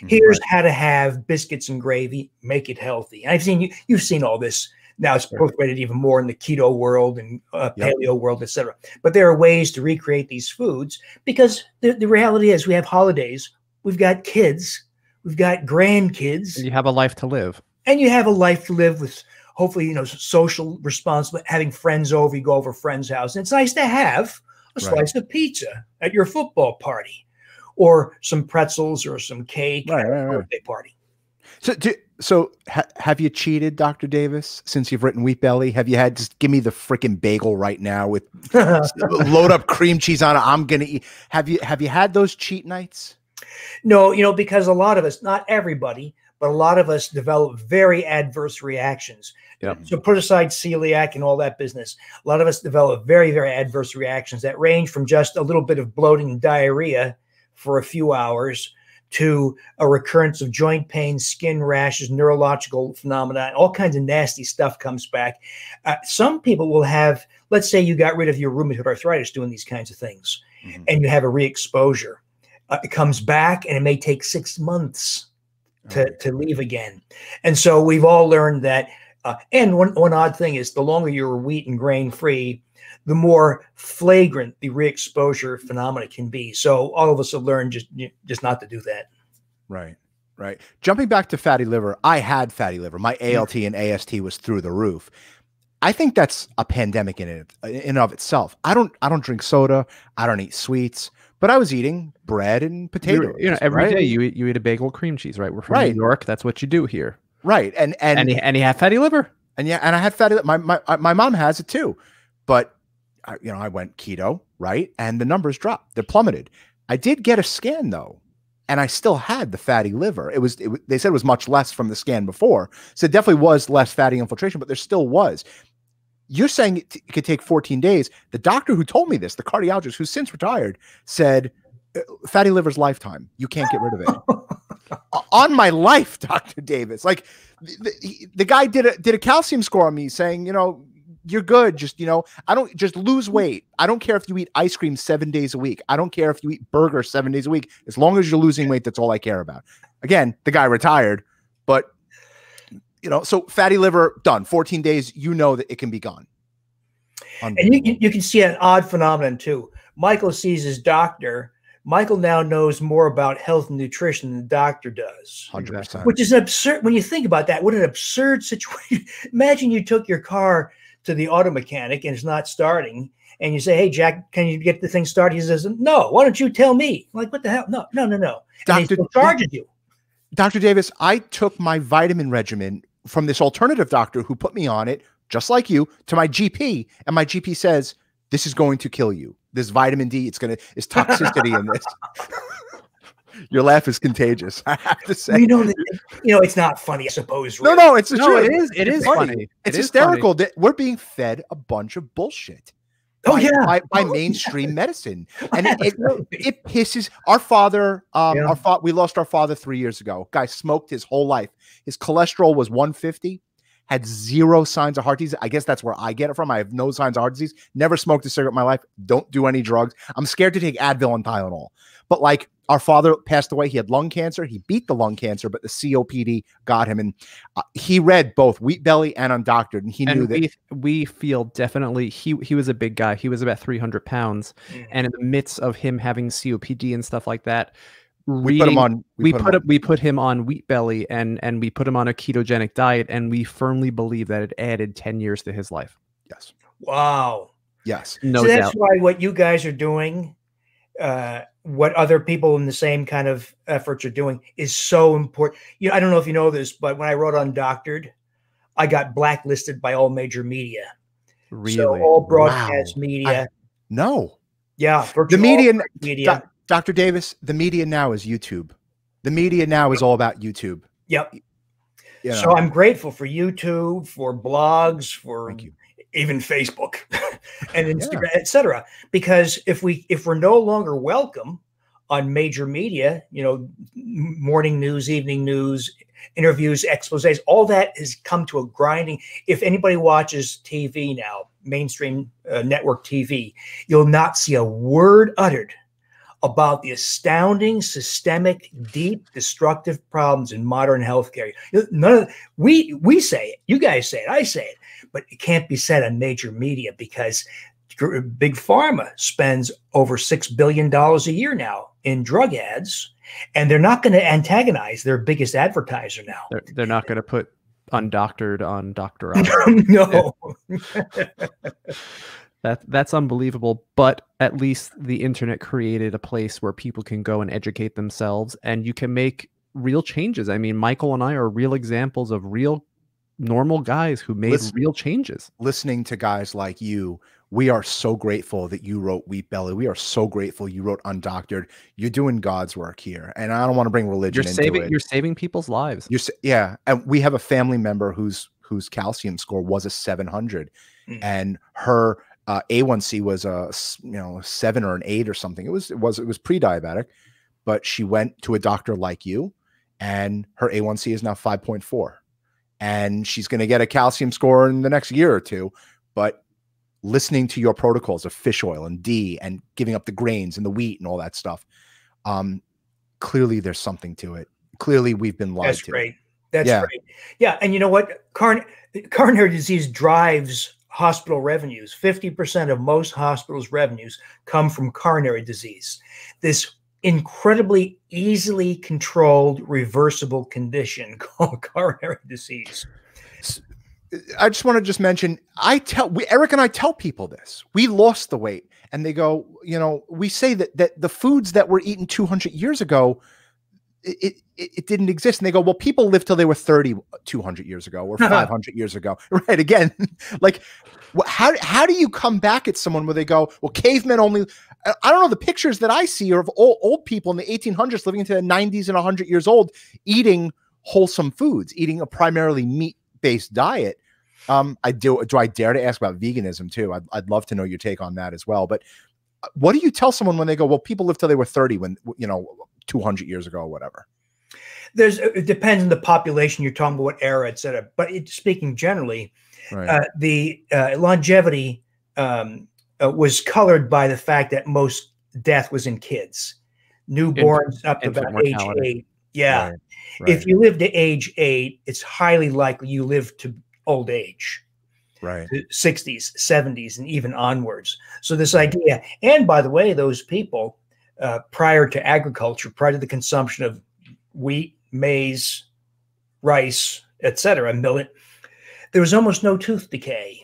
Here's right. how to have biscuits and gravy, make it healthy. I've seen you, you've seen all this. Now it's proliferated even more in the keto world and uh, paleo yep. world, et cetera. But there are ways to recreate these foods because the, the reality is we have holidays, we've got kids, we've got grandkids. And you have a life to live. And you have a life to live with hopefully, you know, social responsibility, having friends over, you go over a friend's house. And it's nice to have a right. slice of pizza at your football party. Or some pretzels or some cake right, at a right, birthday right. party. So, do, so ha have you cheated, Doctor Davis, since you've written Wheat Belly? Have you had, just give me the freaking bagel right now with load up cream cheese on it. I'm going to eat. Have you, have you had those cheat nights? No, you know, because a lot of us, not everybody, but a lot of us develop very adverse reactions. Yep. So put aside celiac and all that business. A lot of us develop very, very adverse reactions that range from just a little bit of bloating and diarrhea for a few hours to a recurrence of joint pain, skin rashes, neurological phenomena, all kinds of nasty stuff comes back. Uh, some people will have, let's say you got rid of your rheumatoid arthritis doing these kinds of things, mm-hmm. and you have a re-exposure. Uh, it comes back and it may take six months to, okay. to leave again. And so we've all learned that. Uh, and one, one odd thing is the longer you're wheat and grain free, the more flagrant the re-exposure phenomena can be. So all of us have learned just, just not to do that. Right, right. Jumping back to fatty liver, I had fatty liver. My A L T and A S T was through the roof. I think that's a pandemic in it, in and of itself. I don't, I don't drink soda. I don't eat sweets. But I was eating bread and potatoes. You're, you know, every right? day you eat, you eat a bagel, cream cheese. Right, we're from right. New York. That's what you do here. Right, and and and he, and he had fatty liver. And yeah, and I had fatty liver. My my my mom has it too, but. I, you know, I went keto, right? And the numbers dropped. They plummeted. I did get a scan though, and I still had the fatty liver. It was, it, they said it was much less from the scan before. So it definitely was less fatty infiltration, but there still was. You're saying it, it could take fourteen days. The doctor who told me this, the cardiologist who's since retired, said, fatty liver's lifetime. You can't get rid of it. On my life, Doctor Davis. Like the, the, the guy did a, did a calcium score on me saying, you know, you're good. Just, you know, I don't just lose weight. I don't care if you eat ice cream seven days a week. I don't care if you eat burger seven days a week. As long as you're losing weight, that's all I care about. Again, the guy retired, but you know, so fatty liver done fourteen days. You know that it can be gone. And you, you can see an odd phenomenon too. Michael sees his doctor. Michael now knows more about health and nutrition than the doctor does, one hundred percent. Which is an absurd. When you think about that, what an absurd situation. Imagine you took your car to the auto mechanic and it's not starting. And you say, hey, Jack, can you get the thing started? He says, no, why don't you tell me? I'm like, what the hell? No, no, no, no. Doctor charges you. Doctor Davis, I took my vitamin regimen from this alternative doctor who put me on it, just like you, to my G P. And my G P says, this is going to kill you. This vitamin D, it's going to, it's toxicity in this. Your laugh is contagious. I have to say, you know, you know, it's not funny. I suppose. Really. No, no, it's no, true. It is. It is funny. funny. It's it hysterical funny. that we're being fed a bunch of bullshit. Oh by, yeah, by, by oh, mainstream yeah. medicine, and it, it, it pisses our father. Um, yeah. Our fa we lost our father three years ago. Guy smoked his whole life. His cholesterol was one fifty. Had zero signs of heart disease. I guess that's where I get it from. I have no signs of heart disease. Never smoked a cigarette in my life. Don't do any drugs. I'm scared to take Advil and Tylenol. But like our father passed away. He had lung cancer. He beat the lung cancer, but the C O P D got him. And uh, he read both Wheat Belly and Undoctored. And he and knew that. We, we feel definitely he, he was a big guy. He was about three hundred pounds. Mm-hmm. And in the midst of him having C O P D and stuff like that, Reading, we put him on. We, we put, put him on. we put him on Wheat Belly, and and we put him on a ketogenic diet, and we firmly believe that it added ten years to his life. Yes. Wow. Yes. No doubt. So that's why what you guys are doing, uh, what other people in the same kind of efforts are doing, is so important. You know, I don't know if you know this, but when I wrote Undoctored, I got blacklisted by all major media. Really? So all broadcast wow. media. I, no. Yeah. The media, media. Do, Doctor Davis, the media now is YouTube. The media now is all about YouTube. Yep. You know. So I'm grateful for YouTube, for blogs, for even Facebook and Instagram, yeah. et cetera. Because if we, if we're no longer welcome on major media, you know, morning news, evening news, interviews, exposés, all that has come to a grinding. If anybody watches T V now, mainstream uh, network T V, you'll not see a word uttered about the astounding, systemic, deep, destructive problems in modern healthcare. None of we we say it, you guys say it, I say it, but it can't be said on major media because big pharma spends over six billion dollars a year now in drug ads, and they're not going to antagonize their biggest advertiser now. They're, they're not going to put Undoctored on Doctor Ravi. No. That, that's unbelievable, but at least the internet created a place where people can go and educate themselves, and you can make real changes. I mean, Michael and I are real examples of real normal guys who made Listen, real changes. Listening to guys like you, we are so grateful that you wrote Wheat Belly. We are so grateful you wrote Undoctored. You're doing God's work here, and I don't want to bring religion you're into saving, it. You're saving people's lives. You're, yeah, and we have a family member whose whose calcium score was a seven hundred, mm. and her Uh, A one C was a you know seven or an eight or something. It was it was it was pre-diabetic, but she went to a doctor like you, and her A one C is now five point four, and she's going to get a calcium score in the next year or two. But listening to your protocols of fish oil and D and giving up the grains and the wheat and all that stuff, um, clearly there's something to it. Clearly we've been lied That's to. Right. That's yeah. right. Yeah, and you know what? Coron coronary disease drives hospital revenues. fifty percent of most hospitals' revenues come from coronary disease. This incredibly easily controlled, reversible condition called coronary disease. I just want to just mention, I tell we, Eric and I tell people this. We lost the weight, and they go, you know, we say that that the foods that were eaten two hundred years ago, It, it it didn't exist, and they go, well, people lived till they were thirty two hundred years ago or five hundred years ago, right? Again, like, how how do you come back at someone where they go, well, cavemen only? I don't know. The pictures that I see are of old, old people in the eighteen hundreds living into the nineties and one hundred years old, eating wholesome foods, eating a primarily meat-based diet. Um, I do do I dare to ask about veganism too? I'd I'd love to know your take on that as well. But what do you tell someone when they go, well, people lived till they were thirty when you know? two hundred years ago or whatever? There's, it depends on the population you're talking about, what era, et cetera. But it, speaking generally, right. uh, the uh, longevity um, uh, was colored by the fact that most death was in kids, newborns in, up to about mortality. age eight. Yeah. Right. Right. If you live to age eight, it's highly likely you live to old age. Right. sixties, seventies, and even onwards. So this idea, and by the way, those people, Uh, prior to agriculture, prior to the consumption of wheat, maize, rice, et cetera, millet, there was almost no tooth decay.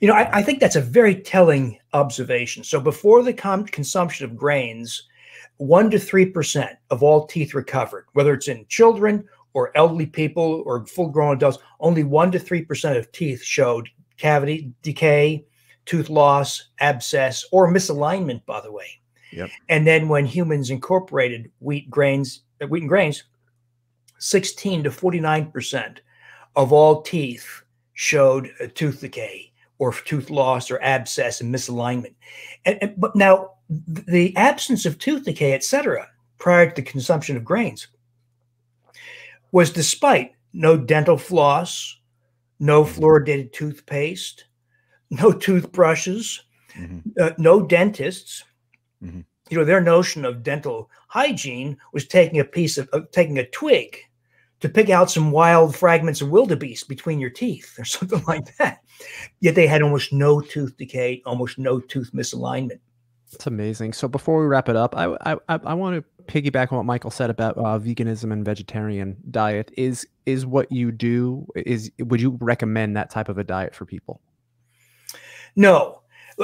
You know, I, I think that's a very telling observation. So before the consumption of grains, one to three percent of all teeth recovered, whether it's in children or elderly people or full-grown adults, only one to three percent of teeth showed cavity decay, tooth loss, abscess, or misalignment, by the way. Yep. And then when humans incorporated wheat grains, wheat and grains, sixteen to forty-nine percent of all teeth showed tooth decay or tooth loss or abscess and misalignment. And, and, but now the absence of tooth decay, et cetera, prior to the consumption of grains was despite no dental floss, no fluoridated toothpaste, no toothbrushes, mm-hmm. uh, no dentists. Mm-hmm. You know, their notion of dental hygiene was taking a piece of, of taking a twig to pick out some wild fragments of wildebeest between your teeth or something like that. Yet they had almost no tooth decay, almost no tooth misalignment. That's amazing. So before we wrap it up, I I, I want to piggyback on what Michael said about uh, veganism and vegetarian diet. Is is what you do? Is would you recommend that type of a diet for people? No.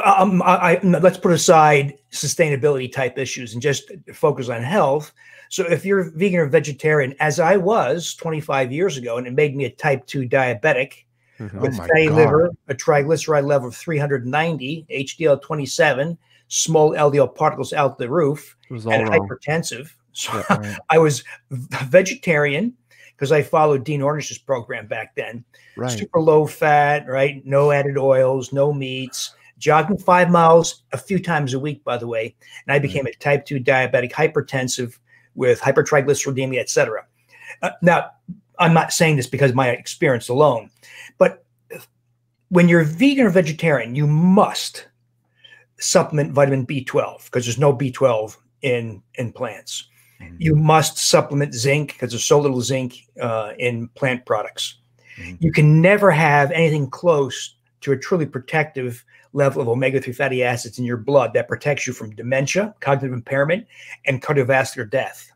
um, I, I, let's put aside sustainability type issues and just focus on health. So if you're vegan or vegetarian, as I was twenty-five years ago, and it made me a type two diabetic, mm-hmm. with oh fatty God. liver, a triglyceride level of three hundred ninety, H D L twenty-seven, small L D L particles out the roof, and wrong. hypertensive. So yeah, right. I was vegetarian because I followed Dean Ornish's program back then. Right. Super low fat, right? No added oils, no meats, jogging five miles a few times a week, by the way. And I became mm-hmm. a type two diabetic, hypertensive, with hypertriglyceridemia, et cetera. Uh, now, I'm not saying this because of my experience alone, but when you're vegan or vegetarian, you must supplement vitamin B twelve because there's no B twelve in, in plants. Mm-hmm. You must supplement zinc because there's so little zinc uh, in plant products. Mm-hmm. You can never have anything close to a truly protective level of omega three fatty acids in your blood that protects you from dementia, cognitive impairment, and cardiovascular death.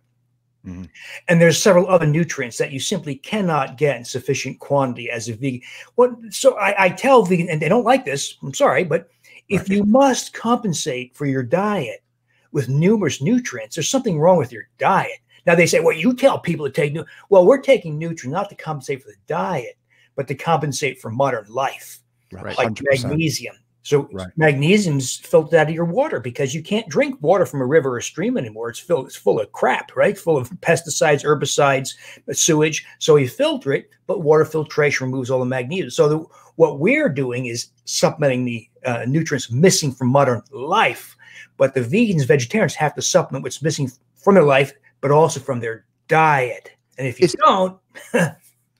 Mm-hmm. And there's several other nutrients that you simply cannot get in sufficient quantity as a vegan. What, so I, I tell vegan, and they don't like this, I'm sorry, but if right. you must compensate for your diet with numerous nutrients, there's something wrong with your diet. Now they say, well, you tell people to take, well, we're taking nutrients not to compensate for the diet, but to compensate for modern life, right. like one hundred percent. Magnesium. So right. magnesium's filtered out of your water because you can't drink water from a river or stream anymore. It's filled, it's full of crap, right? Full of pesticides, herbicides, sewage. So you filter it, but water filtration removes all the magnesium. So the, what we're doing is supplementing the uh, nutrients missing from modern life. But the vegans, vegetarians have to supplement what's missing from their life, but also from their diet. And if you is, don't...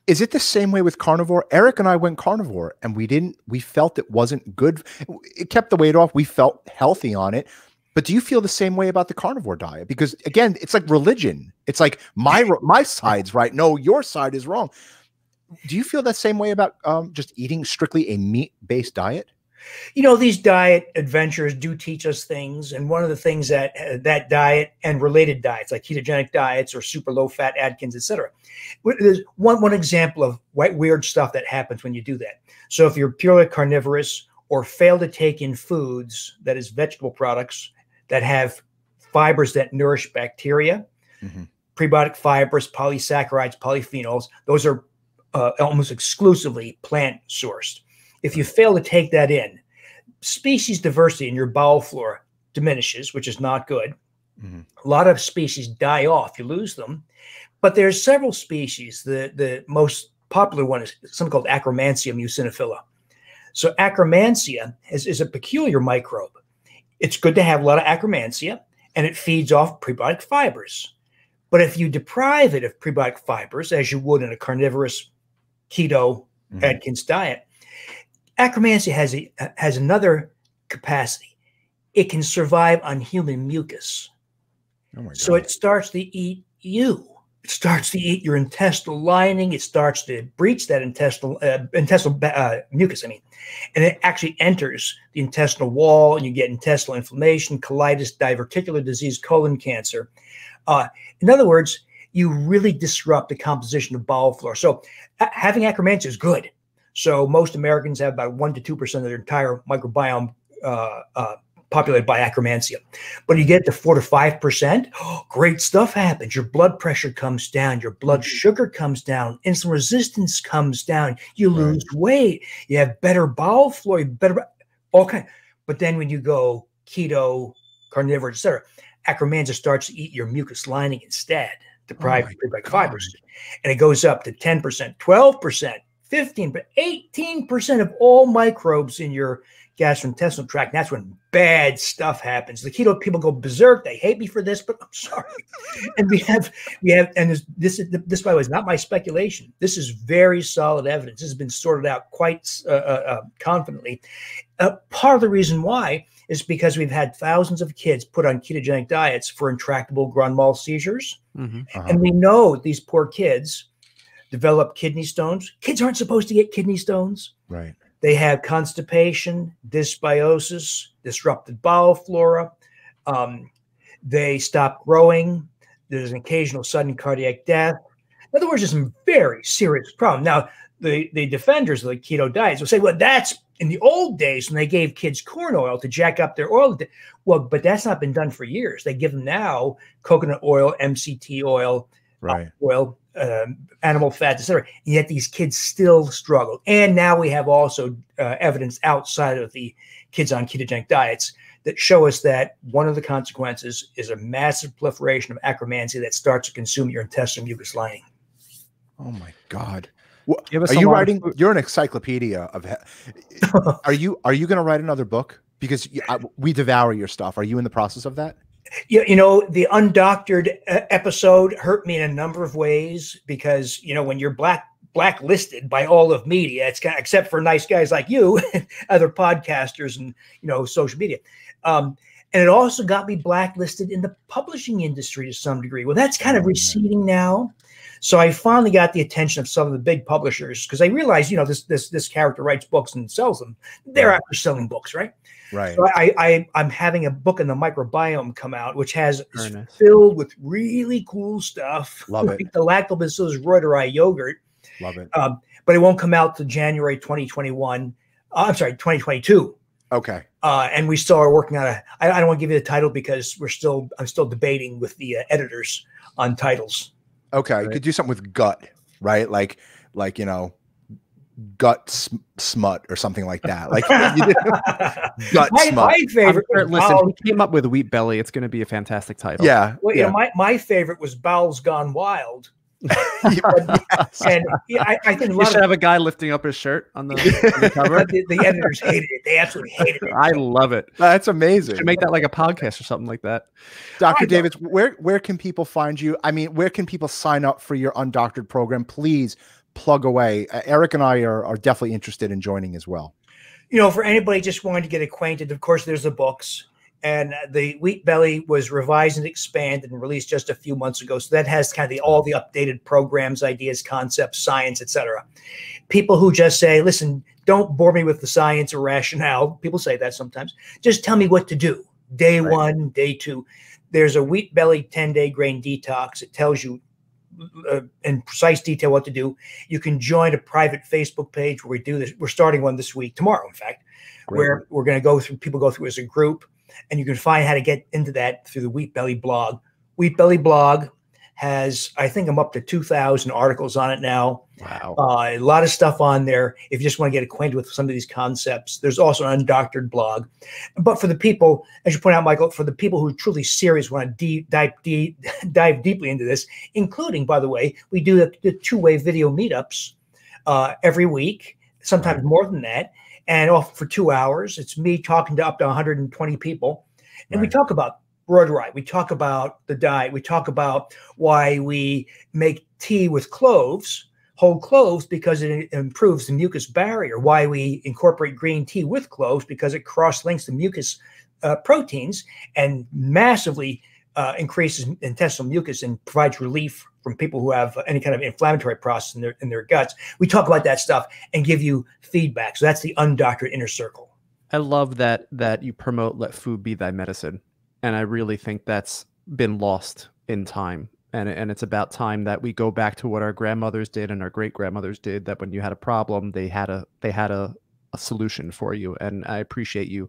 Is it the same way with carnivore? Eric and I went carnivore and we didn't, we felt it wasn't good. It kept the weight off. We felt healthy on it. But do you feel the same way about the carnivore diet? Because again, it's like religion. It's like my, my side's right. No, your side is wrong. Do you feel that same way about um, just eating strictly a meat-based diet? You know, these diet adventures do teach us things. And one of the things that uh, that diet and related diets like ketogenic diets or super low fat Atkins, et cetera. There's one, one example of white weird stuff that happens when you do that. So if you're purely carnivorous or fail to take in foods, that is vegetable products that have fibers that nourish bacteria, mm-hmm. prebiotic fibers, polysaccharides, polyphenols, those are uh, almost exclusively plant sourced. If you fail to take that in, species diversity in your bowel flora diminishes, which is not good. Mm-hmm. A lot of species die off. You lose them. But there are several species. The, the most popular one is something called Akkermansia muciniphila. So Akkermansia is, is a peculiar microbe. It's good to have a lot of Akkermansia, and it feeds off prebiotic fibers. But if you deprive it of prebiotic fibers, as you would in a carnivorous keto mm-hmm. Atkins diet, Akkermansia has a, has another capacity. It can survive on human mucus. Oh my God. So it starts to eat you. It starts to eat your intestinal lining. It starts to breach that intestinal uh, intestinal uh, mucus, I mean. And it actually enters the intestinal wall, and you get intestinal inflammation, colitis, diverticular disease, colon cancer. Uh, in other words, you really disrupt the composition of bowel flora. So uh, having Akkermansia is good. So most Americans have about one to two percent of their entire microbiome uh, uh, populated by Akkermansia. But you get to four to five percent, oh, great stuff happens. Your blood pressure comes down. Your blood sugar comes down. Insulin resistance comes down. You lose right. weight. You have better bowel flora, better all kind. But then when you go keto, carnivore, et cetera, Akkermansia starts to eat your mucous lining instead, deprived of prebiotic fibers. And it goes up to ten percent, twelve percent. fifteen, but eighteen percent of all microbes in your gastrointestinal tract. That's when bad stuff happens. The keto people go berserk. They hate me for this, but I'm sorry. And we have, we have, and this, this, this by the way, is not my speculation. This is very solid evidence. This has been sorted out quite uh, uh, confidently. Uh, part of the reason why is because we've had thousands of kids put on ketogenic diets for intractable grand mal seizures. Mm-hmm. Uh-huh. And we know these poor kids develop kidney stones. Kids aren't supposed to get kidney stones. Right. They have constipation, dysbiosis, disrupted bowel flora. Um, they stop growing. There's an occasional sudden cardiac death. In other words, there's some very serious problem. Now, the, the defenders of the keto diets will say, well, that's in the old days when they gave kids corn oil to jack up their oil. Well, but that's not been done for years. They give them now coconut oil, M C T oil, right. oil, um, animal fat, et cetera. And yet these kids still struggle. And now we have also uh, evidence outside of the kids on ketogenic diets that show us that one of the consequences is a massive proliferation of Akkermansia that starts to consume your intestinal mucus lining. Oh my God. Well, are you writing? You're an encyclopedia of. Are you Are you going to write another book? Because you, I, we devour your stuff. Are you in the process of that? You, you know, the Undoctored episode hurt me in a number of ways because, you know, when you're black blacklisted by all of media, it's kind of, except for nice guys like you, other podcasters and, you know, social media. Um, and it also got me blacklisted in the publishing industry to some degree. Well, that's kind of receding now. So I finally got the attention of some of the big publishers because they realized, you know, this this this character writes books and sells them. They're right. after selling books, right? Right. So I, I I'm having a book in the microbiome come out, which has nice. filled with really cool stuff. Love like it. The Lactobacillus reuteri yogurt. Love it. Um, but it won't come out till January twenty twenty-one. Uh, I'm sorry, twenty twenty-two. Okay. Uh, and we still are working on a. I, I don't want to give you the title because we're still. I'm still debating with the uh, editors on titles. Okay, right. You could do something with gut, right? Like, like you know, gut sm smut or something like that. Like, you know, gut my, smut. My favorite. Sure, listen, bowels. He came up with Wheat Belly. It's going to be a fantastic title. Yeah. Well, yeah. You know, my my favorite was Bowels Gone Wild. yes. And yeah, I, I think a lot you should of, have a guy lifting up his shirt on the, on the cover. the, the editors hated it. They absolutely hated it. I love it. That's amazing. You should make that like a podcast or something like that. Doctor Davis, where where can people find you? I mean, where can people sign up for your Undoctored program? Please plug away. Uh, Eric and I are, are definitely interested in joining as well. You know, for anybody just wanting to get acquainted, of course, there's the books. And the Wheat Belly was revised and expanded and released just a few months ago. So that has kind of the, all the updated programs, ideas, concepts, science, et cetera. People who just say, listen, don't bore me with the science or rationale. People say that sometimes. Just tell me what to do. Day right. one, day two. There's a Wheat Belly ten-Day Grain Detox. It tells you uh, in precise detail what to do. You can join a private Facebook page where we do this. We're starting one this week, tomorrow, in fact, Great. where we're going to go through, people go through as a group. And you can find how to get into that through the Wheat Belly blog. Wheat Belly blog has, I think I'm up to two thousand articles on it now. Wow. Uh, a lot of stuff on there. If you just want to get acquainted with some of these concepts, there's also an Undoctored blog. But for the people, as you point out, Michael, for the people who are truly serious, want to deep, dive, deep, dive deeply into this, including, by the way, we do the, the two-way video meetups uh, every week, sometimes right. more than that. And often for two hours, it's me talking to up to one hundred twenty people. And right. we talk about reuteri. We talk about the diet. We talk about why we make tea with cloves, whole cloves, because it improves the mucus barrier. Why we incorporate green tea with cloves, because it cross-links the mucus uh, proteins and massively uh, increases intestinal mucus and provides relief from people who have any kind of inflammatory process in their, in their guts. We talk about that stuff and give you feedback. So that's the Undoctored Inner Circle. I love that, that you promote let food be thy medicine. And I really think that's been lost in time. And, and it's about time that we go back to what our grandmothers did and our great grandmothers did, that when you had a problem, they had a, they had a, a solution for you. And I appreciate you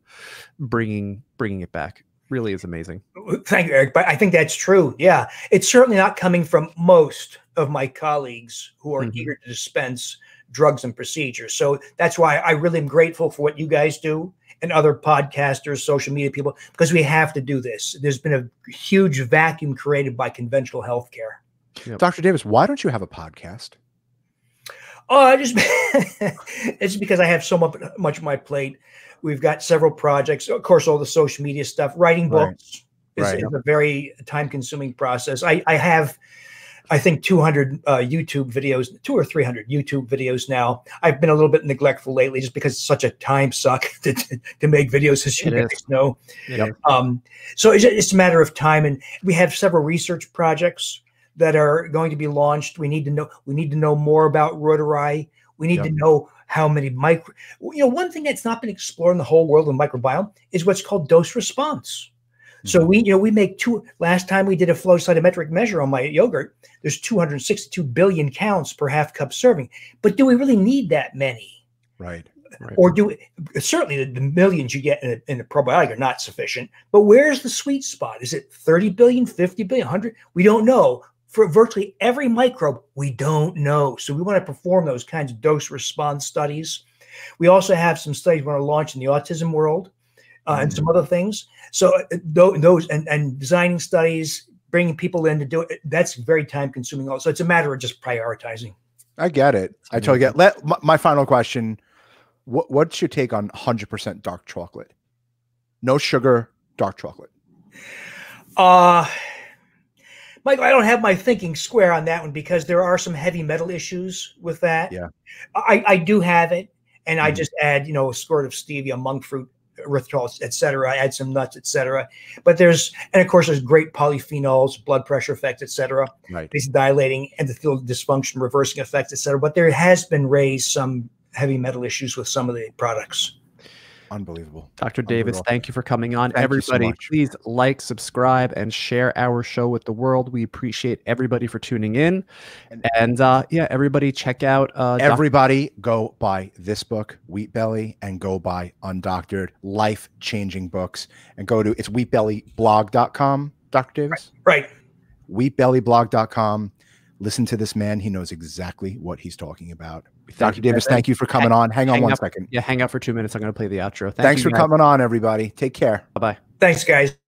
bringing, bringing it back. Really is amazing. Thank you, Eric. But I think that's true. Yeah. It's certainly not coming from most of my colleagues who are mm-hmm. eager to dispense drugs and procedures. So that's why I really am grateful for what you guys do and other podcasters, social media people, because we have to do this. There's been a huge vacuum created by conventional healthcare. Yep. Doctor Davis, why don't you have a podcast? Oh, I just it's because I have so much, much on my plate. We've got several projects, of course, all the social media stuff. Writing books right. is, right. is a very time-consuming process. I, I have, I think, two hundred uh, YouTube videos, two or three hundred YouTube videos now. I've been a little bit neglectful lately, just because it's such a time suck to to, to make videos, as you guys know. Yep. Um, so it's, it's a matter of time, and we have several research projects that are going to be launched. We need to know. We need to know more about reuteri. We need yep. to know. How many micro, you know, one thing that's not been explored in the whole world of microbiome is what's called dose response. So we, you know, we make two, last time we did a flow cytometric measure on my yogurt, there's two hundred sixty-two billion counts per half cup serving. But do we really need that many? Right. Right. Or do it, certainly the, the millions you get in a, in a probiotic are not sufficient, but where's the sweet spot? Is it thirty billion, fifty billion, one hundred? We don't know. For virtually every microbe, we don't know. So we want to perform those kinds of dose response studies. We also have some studies we want to launch in the autism world uh, mm-hmm. and some other things. So th those and, and designing studies, bringing people in to do it, that's very time consuming also. It's a matter of just prioritizing. I get it. I totally get it. Let, my, my final question. What, what's your take on one hundred percent dark chocolate? No sugar, dark chocolate. Uh, Michael, I don't have my thinking square on that one because there are some heavy metal issues with that. Yeah, I, I do have it. And mm-hmm. I just add, you know, a squirt of stevia, monk fruit, erythritol, et cetera. I add some nuts, et cetera. But there's, and of course, there's great polyphenols, blood pressure effects, et cetera. Right. These dilating, endothelial dysfunction, reversing effects, et cetera. But there has been raised some heavy metal issues with some of the products. Unbelievable. Doctor Davis, thank you for coming on. Thank everybody, so please like, subscribe, and share our show with the world. We appreciate everybody for tuning in. And, and uh, yeah, everybody check out. Uh, everybody go buy this book, Wheat Belly, and go buy Undoctored, life-changing books. And go to, it's wheat belly blog dot com, Doctor Davis? Right. Right. wheat belly blog dot com. Listen to this man. He knows exactly what he's talking about. Doctor Davis, thank you for coming on. Hang on one second. Yeah, hang out for two minutes. I'm going to play the outro. Thanks for coming on, everybody. Take care. Bye-bye. Thanks, guys.